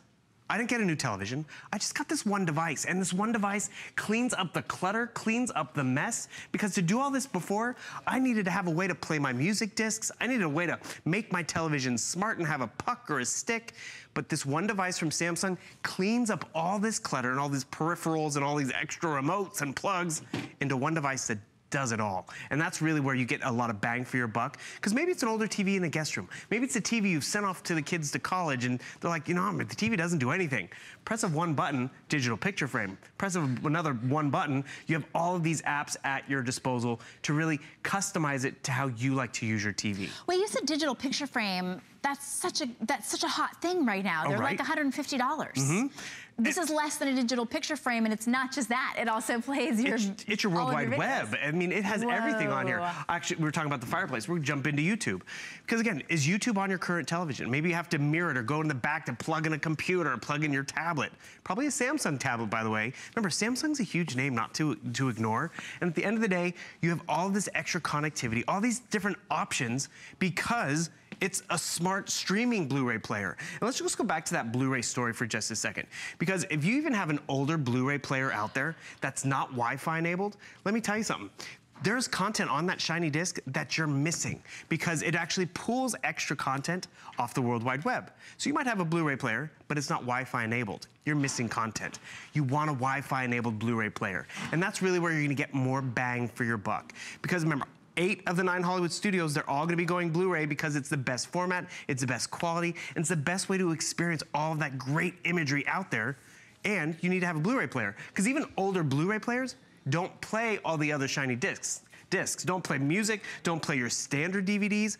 I didn't get a new television. I just got this one device, and this one device cleans up the clutter, cleans up the mess, because to do all this before, I needed to have a way to play my music discs. I needed a way to make my television smart and have a puck or a stick. But this one device from Samsung cleans up all this clutter and all these peripherals and all these extra remotes and plugs into one device that does it all. And that's really where you get a lot of bang for your buck, because maybe it's an older T V in the guest room. Maybe it's a T V you've sent off to the kids to college and they're like, you know, the T V doesn't do anything. Press of one button, digital picture frame. Press of another one button, you have all of these apps at your disposal to really customize it to how you like to use your T V. Well, you said digital picture frame. That's such a that's such a hot thing right now. They're right? like one hundred fifty dollars. Mm-hmm. This it, is less than a digital picture frame, and it's not just that. It also plays your It's, it's your World Wide your Web. I mean, it has Whoa. everything on here. Actually, we were talking about the fireplace. We're gonna jump into YouTube. Because again, is YouTube on your current television? Maybe you have to mirror it or go in the back to plug in a computer or plug in your tablet. Probably a Samsung tablet, by the way. Remember, Samsung's a huge name not to, to ignore. And at the end of the day, you have all this extra connectivity, all these different options, because it's a smart streaming Blu-ray player. And let's just go back to that Blu-ray story for just a second. Because if you even have an older Blu-ray player out there that's not Wi-Fi enabled, let me tell you something. There's content on that shiny disc that you're missing because it actually pulls extra content off the World Wide Web. So you might have a Blu-ray player, but it's not Wi-Fi enabled. You're missing content. You want a Wi-Fi enabled Blu-ray player. And that's really where you're gonna get more bang for your buck. Because remember, Eight of the nine Hollywood studios, they're all gonna be going Blu-ray because it's the best format, it's the best quality, and it's the best way to experience all of that great imagery out there. And you need to have a Blu-ray player, because even older Blu-ray players don't play all the other shiny discs. discs. Don't play music, don't play your standard D V Ds.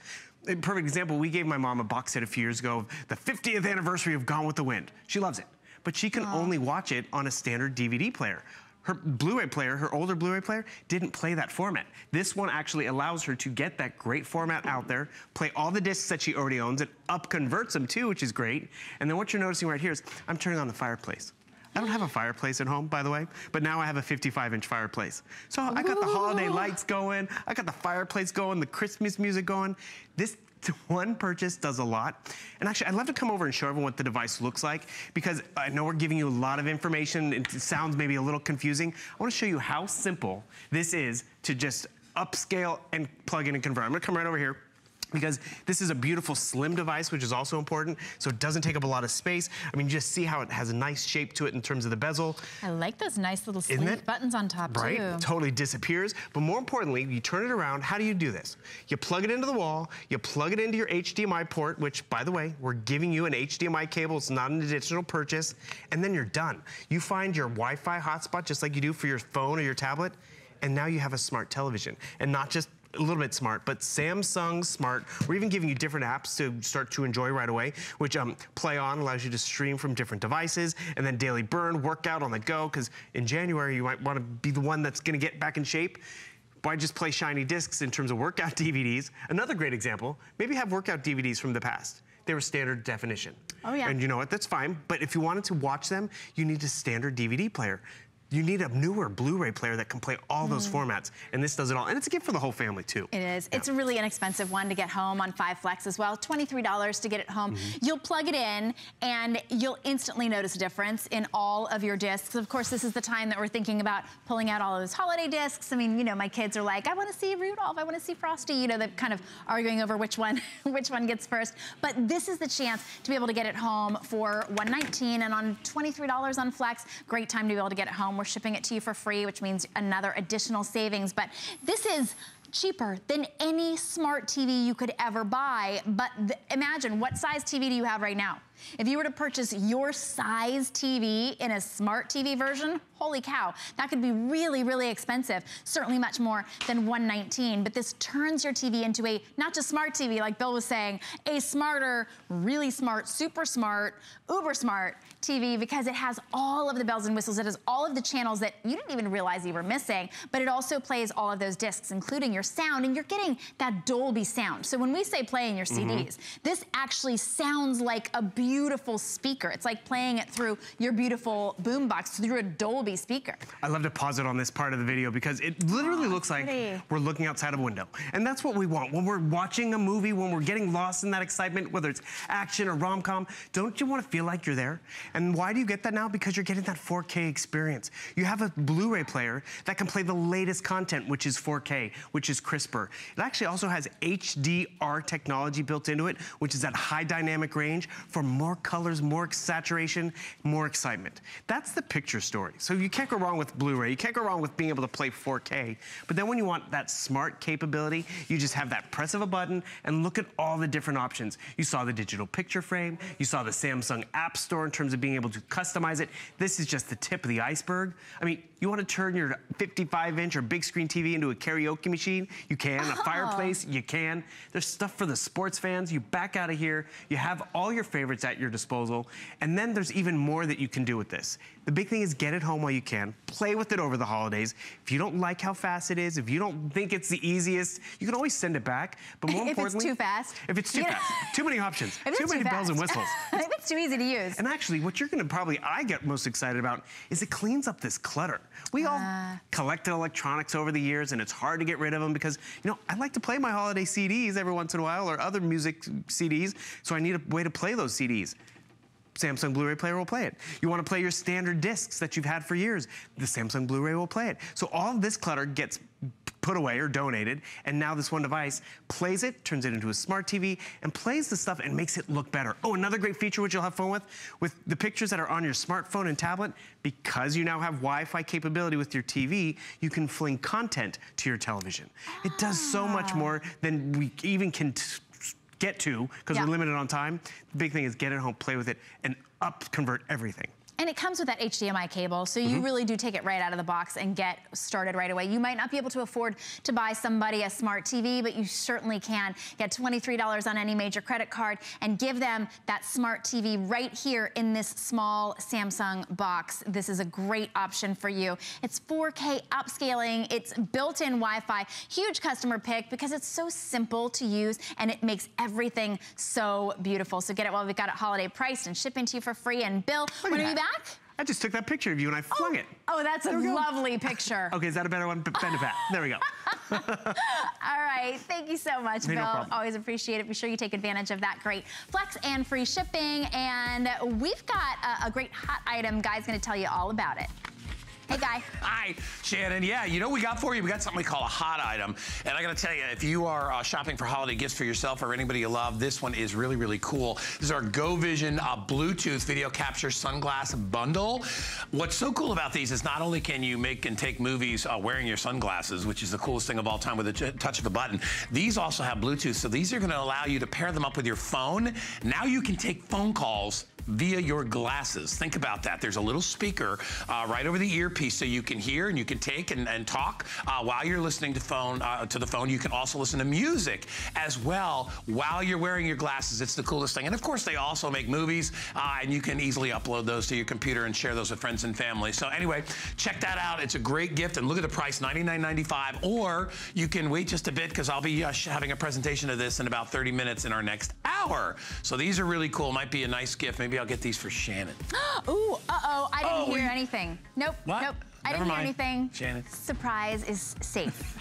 A perfect example, we gave my mom a box set a few years ago of the fiftieth anniversary of Gone with the Wind. She loves it, but she can Aww. only watch it on a standard D V D player. Her Blu-ray player, her older Blu-ray player, didn't play that format. This one actually allows her to get that great format out there, play all the discs that she already owns, and up-converts them too, which is great. And then what you're noticing right here is, I'm turning on the fireplace. I don't have a fireplace at home, by the way, but now I have a fifty-five inch fireplace. So I got the holiday lights going, I got the fireplace going, the Christmas music going. This one purchase does a lot. And actually, I'd love to come over and show everyone what the device looks like, because I know we're giving you a lot of information. It sounds maybe a little confusing. I wanna show you how simple this is to just upscale and plug in and convert. I'm gonna come right over here, because this is a beautiful slim device, which is also important, so it doesn't take up a lot of space. I mean, just see how it has a nice shape to it in terms of the bezel. I like those nice little sleeve buttons on top, right? too. Right, totally disappears. But more importantly, you turn it around. How do you do this? You plug it into the wall, you plug it into your H D M I port, which, by the way, we're giving you an H D M I cable. It's not an additional purchase. And then you're done. You find your Wi-Fi hotspot, just like you do for your phone or your tablet, and now you have a smart television. And not just a little bit smart, but Samsung smart. We're even giving you different apps to start to enjoy right away, which um, Play On allows you to stream from different devices, and then Daily Burn, workout on the go, because in January you might want to be the one that's going to get back in shape. Why just play shiny discs in terms of workout D V Ds? Another great example, maybe have workout D V Ds from the past. They were standard definition. Oh yeah. And you know what, that's fine, but if you wanted to watch them, you need a standard D V D player. you need a newer Blu-ray player that can play all those mm. formats, and this does it all. And it's a gift for the whole family, too. It is. Yeah. It's a really inexpensive one to get home on five flex as well. twenty-three dollars to get it home. Mm-hmm. You'll plug it in, and you'll instantly notice a difference in all of your discs. Of course, this is the time that we're thinking about pulling out all of those holiday discs. I mean, you know, my kids are like, I want to see Rudolph, I want to see Frosty. You know, they're kind of arguing over which one, which one gets first. But this is the chance to be able to get it home for one nineteen, and on twenty-three dollars on Flex, great time to be able to get it home. We're shipping it to you for free, which means another additional savings. But this is cheaper than any smart T V you could ever buy. But th- imagine, what size T V do you have right now? If you were to purchase your size T V in a smart T V version, holy cow, that could be really, really expensive. Certainly much more than one nineteen, but this turns your T V into a, not just smart T V, like Bill was saying, a smarter, really smart, super smart, uber smart T V, because it has all of the bells and whistles. It has all of the channels that you didn't even realize you were missing, but it also plays all of those discs, including your sound, and you're getting that Dolby sound. So when we say playing your C Ds, mm-hmm. this actually sounds like a beautiful beautiful speaker. It's like playing it through your beautiful boombox, through a Dolby speaker. I love to pause it on this part of the video because it literally oh, looks pretty. Like we're looking outside a window. And that's what we want. When we're watching a movie, when we're getting lost in that excitement, whether it's action or rom-com, don't you want to feel like you're there? And why do you get that now? Because you're getting that four K experience. You have a Blu-ray player that can play the latest content, which is four K, which is crisper. It actually also has H D R technology built into it, which is that high dynamic range for more colors, more saturation, more excitement. That's the picture story. So you can't go wrong with Blu-ray. You can't go wrong with being able to play four K. But then when you want that smart capability, you just have that press of a button and look at all the different options. You saw the digital picture frame. You saw the Samsung App Store in terms of being able to customize it. This is just the tip of the iceberg. I mean, you want to turn your fifty-five inch or big screen T V into a karaoke machine? You can. Oh. A fireplace? You can. There's stuff for the sports fans. You back out of here. You have all your favorites at your disposal, and then there's even more that you can do with this. The big thing is get it home while you can, play with it over the holidays. If you don't like how fast it is, if you don't think it's the easiest, you can always send it back, but more importantly, if it's too fast. If it's too yeah. fast. Too many options. Too many bells and whistles. If it's too easy to use. And actually, what you're gonna probably, I get most excited about, is it cleans up this clutter. We uh, all collected electronics over the years, and it's hard to get rid of them because, you know, I like to play my holiday C Ds every once in a while, or other music C Ds, so I need a way to play those C Ds. Samsung Blu-ray player will play it. You want to play your standard discs that you've had for years, the Samsung Blu-ray will play it. So all this clutter gets put away or donated, and now this one device plays it, turns it into a smart T V, and plays the stuff and makes it look better. Oh, another great feature which you'll have fun with, with the pictures that are on your smartphone and tablet, because you now have Wi-Fi capability with your T V, you can fling content to your television. Ah. It does so much more than we even can t get to, because yeah. we're limited on time. The big thing is get it home, play with it, and up convert everything. And it comes with that H D M I cable, so you mm-hmm. really do take it right out of the box and get started right away. You might not be able to afford to buy somebody a smart T V, but you certainly can get twenty-three dollars on any major credit card and give them that smart T V right here in this small Samsung box. This is a great option for you. It's four K upscaling. It's built-in Wi-Fi. Huge customer pick because it's so simple to use, and it makes everything so beautiful. So get it while we've got it holiday priced and shipping to you for free. And Bill, when are you back? Back? I just took that picture of you and I flung oh. it. Oh, that's there a lovely picture. Okay, is that a better one? Bend-A-Path. There we go. All right, thank you so much, hey, Bill. No Always appreciate it. Be sure you take advantage of that great flex and free shipping. And we've got a, a great hot item. Guy's going to tell you all about it. Hey, Guy. Hi, Shannon. Yeah, you know what we got for you? We got something we call a hot item. And I gotta tell you, if you are uh, shopping for holiday gifts for yourself or anybody you love, this one is really, really cool. This is our GoVision uh, Bluetooth video capture sunglass bundle. What's so cool about these is not only can you make and take movies uh, wearing your sunglasses, which is the coolest thing of all time with a touch of a button, these also have Bluetooth. So these are gonna allow you to pair them up with your phone. Now you can take phone calls via your glasses. Think about that. There's a little speaker uh, right over the earpiece, so you can hear and you can take and, and talk uh, while you're listening to phone uh, to the phone. You can also listen to music as well while you're wearing your glasses. It's the coolest thing. And of course, they also make movies, uh, and you can easily upload those to your computer and share those with friends and family. So anyway, check that out. It's a great gift, and look at the price, ninety-nine ninety-five. Or you can wait just a bit, because I'll be uh, having a presentation of this in about thirty minutes in our next hour. So these are really cool. Might be a nice gift. Maybe Maybe I'll get these for Shannon. Ooh, uh-oh, I didn't oh, hear you... anything. Nope, what? Nope. I Never didn't mind. hear anything. Shannon. Surprise is safe.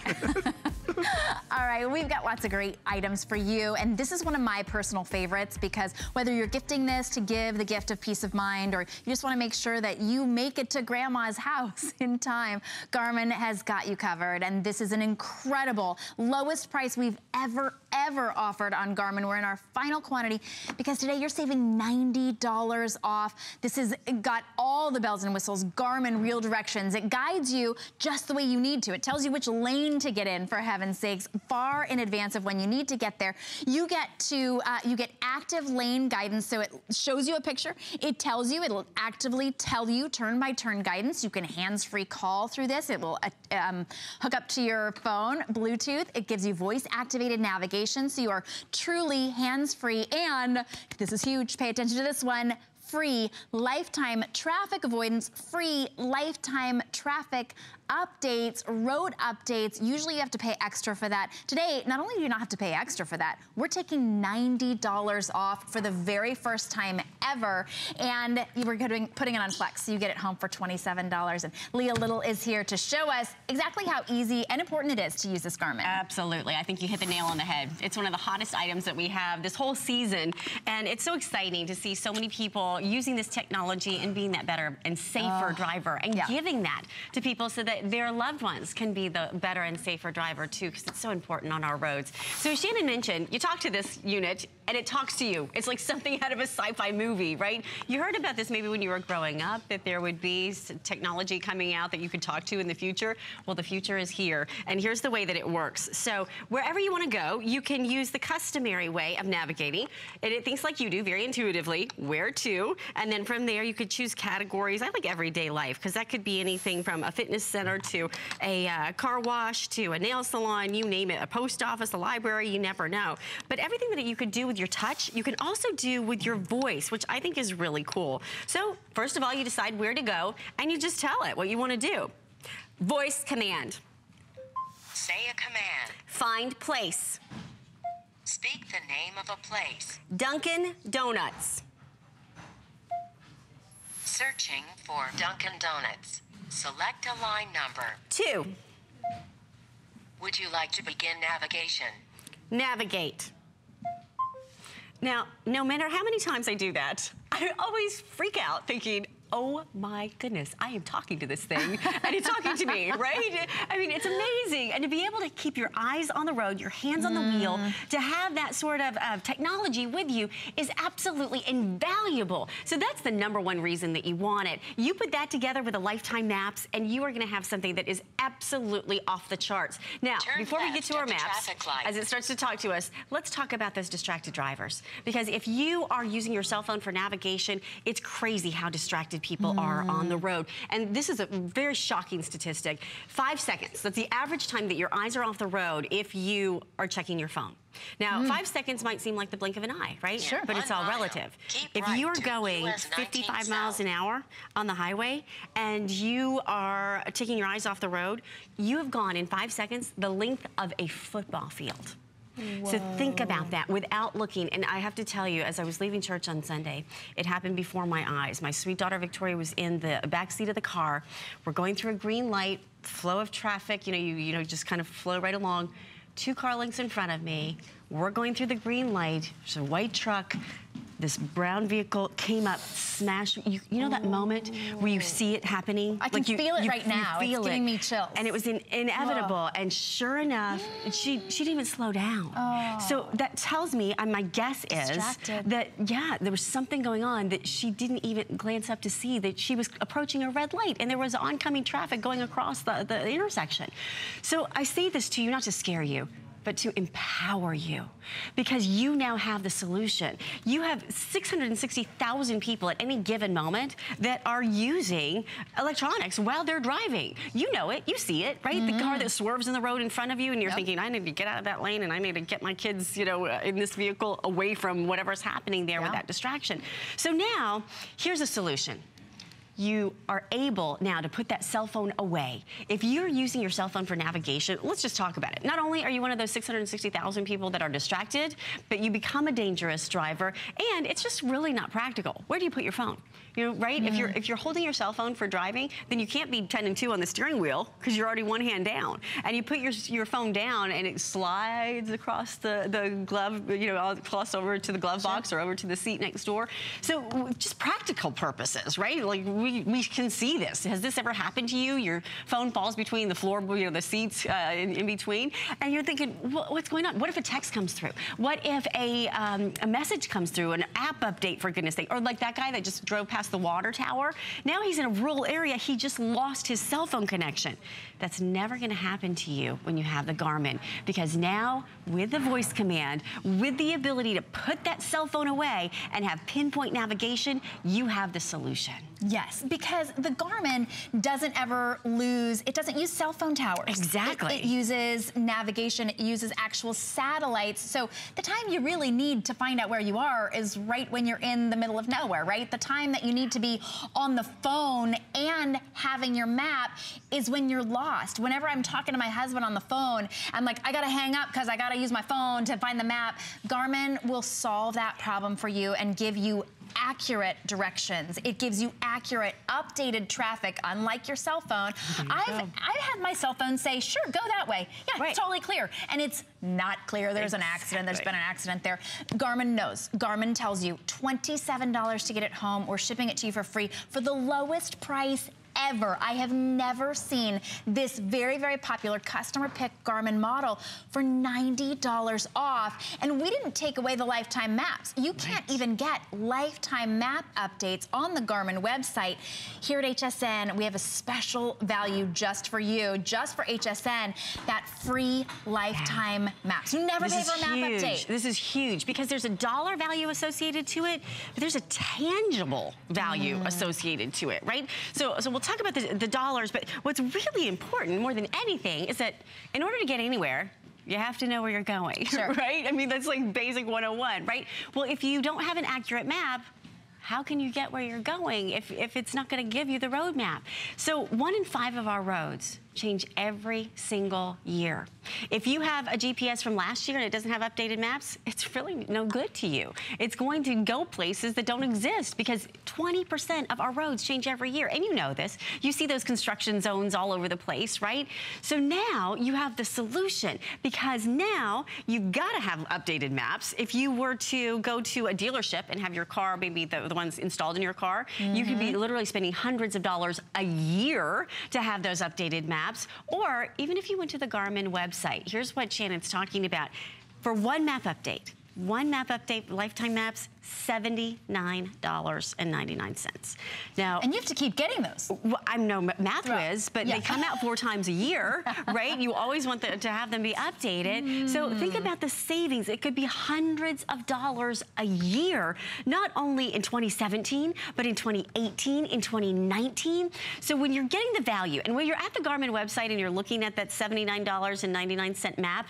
All right, we've got lots of great items for you, and this is one of my personal favorites because whether you're gifting this to give the gift of peace of mind, or you just want to make sure that you make it to grandma's house in time, Garmin has got you covered. And this is an incredible lowest price we've ever, ever offered on Garmin. We're in our final quantity because today you're saving ninety dollars off. This has got all the bells and whistles, Garmin Real Directions. It guides you just the way you need to. It tells you which lane to get in, for heaven's sakes, far in advance of when you need to get there. You get to, uh, you get active lane guidance, so it shows you a picture. It tells you, it'll actively tell you turn-by-turn guidance. You can hands-free call through this. It will uh, um, hook up to your phone, Bluetooth. It gives you voice-activated navigation, so you are truly hands-free. And this is huge, pay attention to this one. Free lifetime traffic avoidance, free lifetime traffic updates, road updates. Usually you have to pay extra for that. Today, not only do you not have to pay extra for that, we're taking ninety dollars off for the very first time ever. And we're putting it on Flex, so you get it home for twenty-seven dollars. And Leah Little is here to show us exactly how easy and important it is to use this Garmin. Absolutely. I think you hit the nail on the head. It's one of the hottest items that we have this whole season. And it's so exciting to see so many people using this technology and being that better and safer oh, driver and yeah. giving that to people so that their loved ones can be the better and safer driver too, because it's so important on our roads. So as Shannon mentioned, you talk to this unit and it talks to you. It's like something out of a sci-fi movie, right? You heard about this maybe when you were growing up, that there would be technology coming out that you could talk to in the future. Well, the future is here, and here's the way that it works. So wherever you want to go, you can use the customary way of navigating, and it thinks like you do, very intuitively, where to, and then from there you could choose categories. I like everyday life, because that could be anything from a fitness center to a uh, car wash to a nail salon, you name it, a post office, a library, you never know. But everything that you could do with your touch, you can also do with your voice, which I think is really cool. So first of all, you decide where to go, and you just tell it what you want to do. Voice command. Say a command. Find place. Speak the name of a place. Dunkin' Donuts. Searching for Dunkin' Donuts. Select a line number. Two. Would you like to begin navigation? Navigate. Now, no matter how many times I do that, I always freak out thinking, oh my goodness, I am talking to this thing and it's talking to me, right? I mean, it's amazing. And to be able to keep your eyes on the road, your hands on the mm. wheel, to have that sort of uh, technology with you is absolutely invaluable. So that's the number one reason that you want it. You put that together with the lifetime maps and you are gonna have something that is absolutely off the charts. Now, Turn before we get to our maps, as it starts to talk to us, let's talk about those distracted drivers. Because if you are using your cell phone for navigation, it's crazy how distracted people mm. are on the road. And this is a very shocking statistic. Five seconds, that's the average time that your eyes are off the road if you are checking your phone. Now, mm. five seconds might seem like the blink of an eye, right? Sure. But it's all relative. If you are going fifty-five miles an hour on the highway and you are taking your eyes off the road, you have gone in five seconds the length of a football field. Whoa. So think about that without looking. And I have to tell you, as I was leaving church on Sunday, it happened before my eyes. My sweet daughter Victoria was in the backseat of the car. We're going through a green light, flow of traffic. You know, you, you know, just kind of flow right along. Two car lengths in front of me. We're going through the green light. There's a white truck. This brown vehicle came up, smashed. You, you know that Ooh. moment where you see it happening? I can like you, feel it you, right you now. Feel it's it. Giving me chills. And it was in, inevitable. Whoa. And sure enough, mm. she she didn't even slow down. Oh. So that tells me, and my guess is Distracted. that yeah, there was something going on that she didn't even glance up to see, that she was approaching a red light and there was oncoming traffic going across the, the intersection. So I say this to you not to scare you, but to empower you, because you now have the solution. You have six hundred sixty thousand people at any given moment that are using electronics while they're driving. You know it, you see it, right? Mm-hmm. The car that swerves in the road in front of you and you're yep. thinking, I need to get out of that lane and I need to get my kids, you know, in this vehicle away from whatever's happening there yeah. with that distraction. So now, here's a solution. you are able now to put that cell phone away. If you're using your cell phone for navigation, let's just talk about it. Not only are you one of those six hundred sixty thousand people that are distracted, but you become a dangerous driver, and it's just really not practical. Where do you put your phone? You know, right? Mm. If you're if you're holding your cell phone for driving, then you can't be ten and two on the steering wheel because you're already one hand down. And you put your your phone down, and it slides across the the glove, you know, across over to the glove box or over to the seat next door. So just practical purposes, right? Like we we can see this. Has this ever happened to you? Your phone falls between the floor, you know, the seats uh, in, in between, and you're thinking, what's going on? What if a text comes through? What if a um, a message comes through? An app update, for goodness sake, or like that guy that just drove past the water tower. Now he's in a rural area. He just lost his cell phone connection. That's never going to happen to you when you have the Garmin, because now with the voice command, with the ability to put that cell phone away and have pinpoint navigation, you have the solution. Yes, because the Garmin doesn't ever lose, it doesn't use cell phone towers. Exactly. It, it uses navigation, it uses actual satellites. So the time you really need to find out where you are is right when you're in the middle of nowhere, right? The time that you need to be on the phone and having your map is when you're lost. Whenever I'm talking to my husband on the phone, I'm like, I gotta hang up because I gotta use my phone to find the map. Garmin will solve that problem for you and give you accurate directions. It gives you accurate, updated traffic, unlike your cell phone. You I've go. I've had my cell phone say, sure, go that way. Yeah, right. It's totally clear. And it's not clear. There's exactly. an accident. There's been an accident there. Garmin knows. Garmin tells you twenty-seven dollars to get it home. We're shipping it to you for free for the lowest price ever. I have never seen this very, very popular customer pick Garmin model for ninety dollars off. And we didn't take away the lifetime maps. You can't right. even get lifetime map updates on the Garmin website. Here at H S N, we have a special value just for you, just for H S N, that free lifetime yeah. maps. You never this pay for a map huge. update. This is huge because there's a dollar value associated to it, but there's a tangible value mm. associated to it, right? So, so we'll talk about the, the dollars, but what's really important more than anything is that in order to get anywhere, you have to know where you're going, sure. right? I mean, that's like basic one oh one, right? Well, if you don't have an accurate map, how can you get where you're going if, if it's not gonna give you the roadmap? So one in five of our roads change every single year. If you have a G P S from last year and it doesn't have updated maps, it's really no good to you. It's going to go places that don't exist because twenty percent of our roads change every year. And you know this. You see those construction zones all over the place, right? So now you have the solution because now you've got to have updated maps. If you were to go to a dealership and have your car, maybe the, the ones installed in your car, mm-hmm. you could be literally spending hundreds of dollars a year to have those updated maps. Or even if you went to the Garmin website, here's what Shannon's talking about. For one map update, one map update, lifetime maps, seventy-nine ninety-nine. Now, and you have to keep getting those. Well, I'm no math whiz, but yeah. they come out four times a year, right? You always want the, to have them be updated. Mm. So think about the savings. It could be hundreds of dollars a year, not only in twenty seventeen, but in twenty eighteen, in twenty nineteen. So when you're getting the value, and when you're at the Garmin website and you're looking at that seventy-nine ninety-nine map,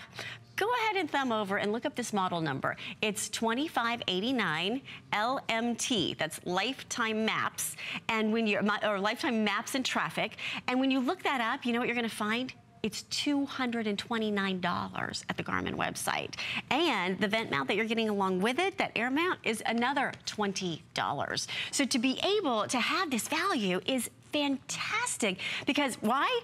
go ahead and thumb over and look up this model number. It's twenty-five eighty-nine L M T. That's lifetime maps, and when you or lifetime maps and traffic. And when you look that up, you know what you're going to find. It's two hundred twenty-nine dollars at the Garmin website. And the vent mount that you're getting along with it, that air mount, is another twenty dollars. So to be able to have this value is fantastic because why?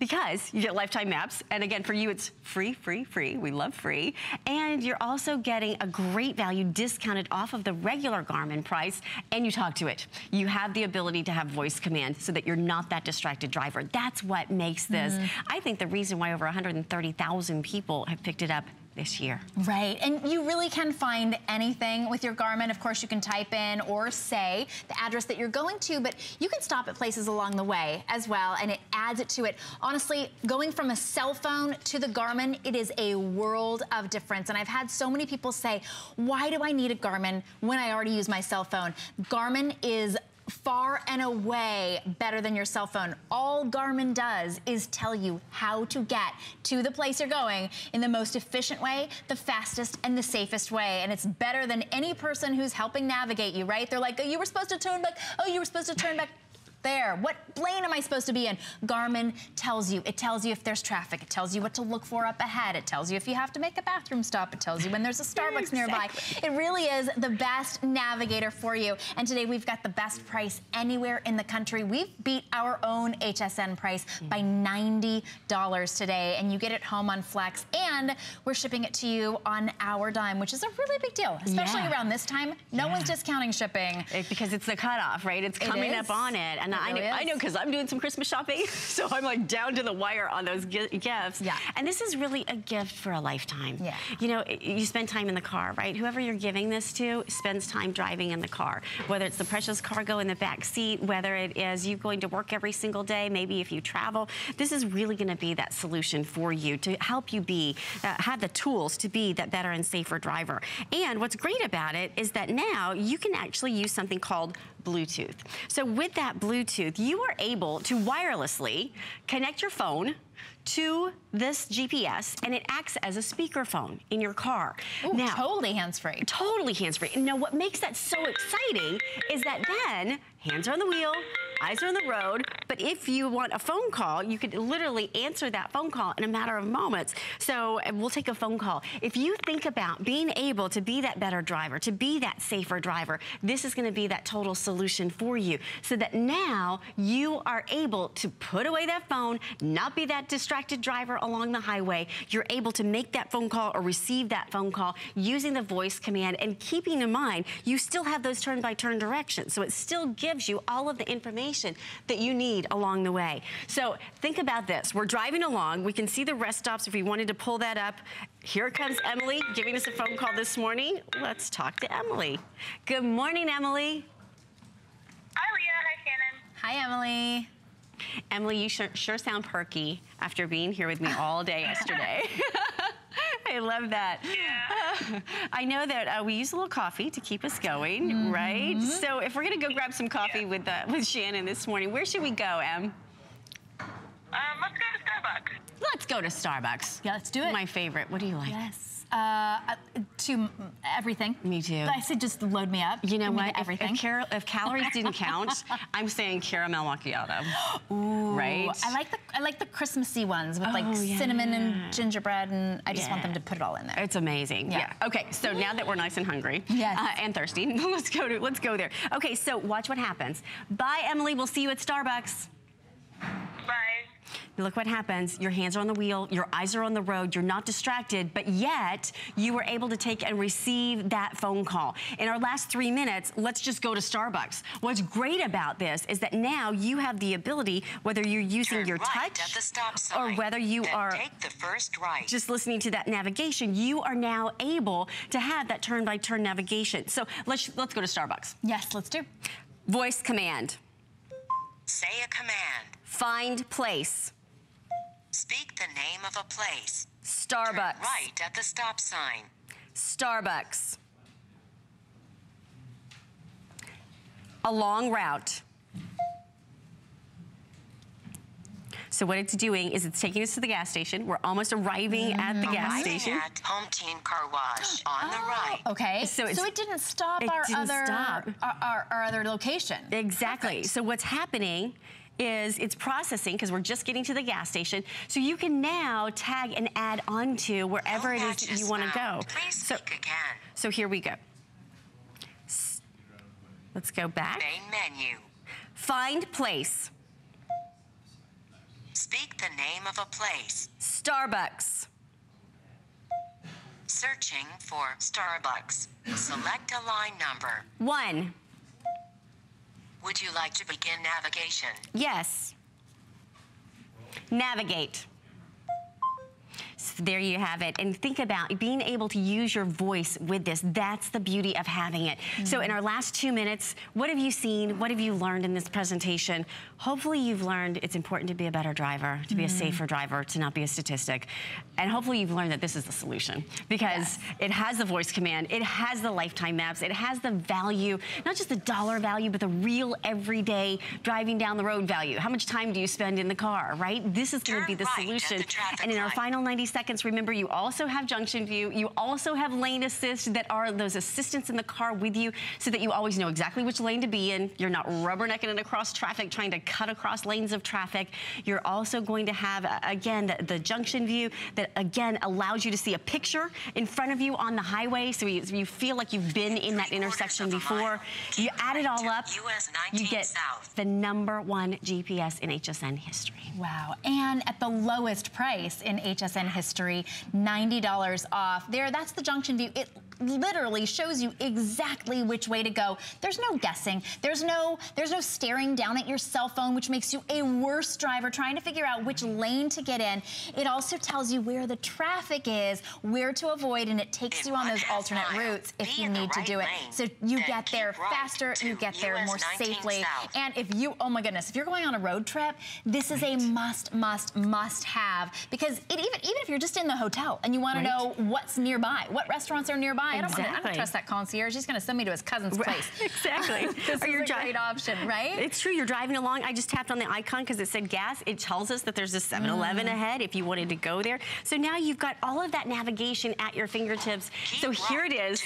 Because you get lifetime maps, and again, for you, it's free, free, free. We love free. And you're also getting a great value discounted off of the regular Garmin price, and you talk to it. You have the ability to have voice command so that you're not that distracted driver. That's what makes this. Mm. I think the reason why over one hundred thirty thousand people have picked it up this year. Right, and you really can find anything with your Garmin. Of course, you can type in or say the address that you're going to, but you can stop at places along the way as well, and it adds it to it. Honestly, going from a cell phone to the Garmin, it is a world of difference, and I've had so many people say, why do I need a Garmin when I already use my cell phone? Garmin is far and away better than your cell phone. All Garmin does is tell you how to get to the place you're going in the most efficient way, the fastest, and the safest way. And it's better than any person who's helping navigate you, right? They're like, oh, you were supposed to turn back. Oh, you were supposed to turn back. there. What lane am I supposed to be in? Garmin tells you. It tells you if there's traffic. It tells you what to look for up ahead. It tells you if you have to make a bathroom stop. It tells you when there's a Starbucks exactly. nearby. It really is the best navigator for you. And today we've got the best price anywhere in the country. We've beat our own H S N price by ninety dollars today, and you get it home on Flex, and we're shipping it to you on our dime, which is a really big deal, especially yeah. around this time. No yeah. one's discounting shipping. It's because it's the cutoff, right? It's coming it up on it. And it I, really know, I know because I'm doing some Christmas shopping, so I'm like down to the wire on those gifts. Yeah. And this is really a gift for a lifetime. Yeah. You know, you spend time in the car, right? Whoever you're giving this to spends time driving in the car, whether it's the precious cargo in the back seat, whether it is you going to work every single day, maybe if you travel. This is really going to be that solution for you to help you be, uh, have the tools to be that better and safer driver. And what's great about it is that now you can actually use something called Bluetooth. So with that Bluetooth, you are able to wirelessly connect your phone to this G P S, and it acts as a speakerphone in your car. Ooh, now, totally hands-free. Totally hands-free. Now, what makes that so exciting is that then, hands are on the wheel, eyes are on the road, but if you want a phone call, you could literally answer that phone call in a matter of moments. So we'll take a phone call. If you think about being able to be that better driver, to be that safer driver, this is gonna be that total solution for you, so that now you are able to put away that phone, not be that distracted driver along the highway. You're able to make that phone call or receive that phone call using the voice command, and keeping in mind, you still have those turn-by-turn directions, so it still gives you all of the information that you need along the way. So think about this. We're driving along. We can see the rest stops if we wanted to pull that up. Here comes Emily giving us a phone call this morning. Let's talk to Emily. Good morning, Emily. Hi, Leah. Hi, Shannon. Hi, Emily. Emily, you sure, sure sound perky after being here with me all day yesterday. I love that. Yeah. Uh, I know that uh, we use a little coffee to keep us going, mm-hmm. right? So if we're going to go grab some coffee yeah. with, uh, with Shannon this morning, where should we go, Em? Um, let's go to Starbucks. Let's go to Starbucks. Yeah, let's do it. My favorite. What do you like? Yes. Uh, to everything. Me too. But I said just load me up. You know what? If, everything. If, car if calories didn't count, I'm saying caramel macchiato. Ooh. Right? I like the I like the Christmassy ones with oh, like yeah. cinnamon and gingerbread, and I just yeah. want them to put it all in there. It's amazing. Yeah. yeah. Okay. So now that we're nice and hungry yes. uh, and thirsty, let's go to let's go there. Okay. So watch what happens. Bye, Emily. We'll see you at Starbucks. Bye. Look what happens. Your hands are on the wheel. Your eyes are on the road. You're not distracted, but yet you were able to take and receive that phone call. In our last three minutes, let's just go to Starbucks. What's great about this is that now you have the ability, whether you're using Turn your right touch at the stop sign, or whether you then are take the first right. just listening to that navigation, you are now able to have that turn-by-turn navigation. So let's let's go to Starbucks. Yes, let's do. Voice command. Say a command. Find place. Speak the name of a place. Starbucks. Turn right at the stop sign. Starbucks. A long route. So what it's doing is it's taking us to the gas station. We're almost arriving mm. at the gas arriving station. At Home Team Car Wash on oh, the right. Okay. So, it's, so it didn't stop, it our, didn't other, stop. Our, our, our other location. Exactly. Perfect. So what's happening is it's processing, because we're just getting to the gas station, so you can now tag and add on to wherever no it is you want to go. Please so, speak again. So here we go. S Let's go back. Main menu. Find place. Speak the name of a place. Starbucks. Searching for Starbucks. Select a line number. One. Would you like to begin navigation? Yes. Navigate. So there you have it. And think about being able to use your voice with this. That's the beauty of having it. Mm-hmm. So in our last two minutes, what have you seen? What have you learned in this presentation? Hopefully you've learned it's important to be a better driver, to mm-hmm. be a safer driver, to not be a statistic. And hopefully you've learned that this is the solution, because yes. it has the voice command, it has the lifetime maps, it has the value, not just the dollar value, but the real everyday driving down the road value. How much time do you spend in the car, right? This is going to be the right solution. The and in our final ninety seconds, seconds. Remember, you also have junction view. You also have lane assist, that are those assistants in the car with you so that you always know exactly which lane to be in. You're not rubbernecking it across traffic, trying to cut across lanes of traffic. You're also going to have, again, the, the junction view that, again, allows you to see a picture in front of you on the highway, so you, so you feel like you've been in that intersection before. You add it all up, you get the number one G P S in H S N history. Wow, and at the lowest price in H S N history, ninety dollars off. There, that's the junction view. It literally shows you exactly which way to go. There's no guessing. There's no, there's no staring down at your cell phone, which makes you a worse driver trying to figure out which lane to get in. It also tells you where the traffic is, where to avoid, and it takes you on those alternate routes if you need to do it. So you get there faster, you get there more safely. And if you, oh my goodness, if you're going on a road trip, this is a must, must, must have. Because it, even, even if you're just in the hotel and you want to know what's nearby, what restaurants are nearby, I don't, exactly. wanna, I don't trust that concierge. He's going to send me to his cousin's place. Exactly. This or is a great option, right? It's true. You're driving along. I just tapped on the icon because it said gas. It tells us that there's a seven eleven mm. ahead if you wanted to go there. So now you've got all of that navigation at your fingertips. Keep so here it is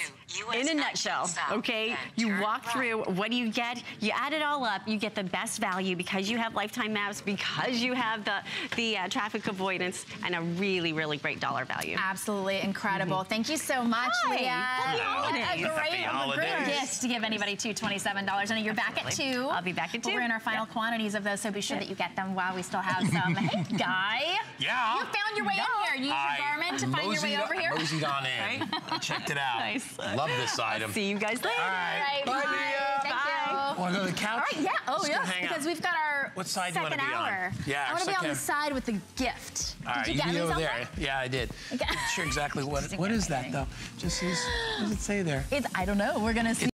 in a nutshell, South, okay? You walk right through. What do you get? You add it all up. You get the best value because you have lifetime maps, because you have the, the uh, traffic avoidance, and a really, really great dollar value. Absolutely incredible. Mm-hmm. Thank you so much, Leah. Yeah, a great, great gift to give anybody to, twenty-seven dollars. And you're Absolutely. back at two. I'll be back at two. We're in our final yep. quantities of those, so be sure yep. that you get them while we still have some. Hey, Guy. Yeah. You found your way no. in here. You used your Garmin to find your way over here. I moseyed on in. Right? I checked it out. Nice. Love this item. I'll see you guys later. All right. All right. Bye, Leah. Thank Bye. you. Want to go to the couch? All right. Yeah. Oh, yeah. Because we've got our what side second do you want to hour. Be on? Yeah. I want to be on the side with the gift. All right. Did you, you get over there? Yeah, I did. I'm sure exactly what. What is that though? Just. What does it say there? It's, I don't know. We're going to see.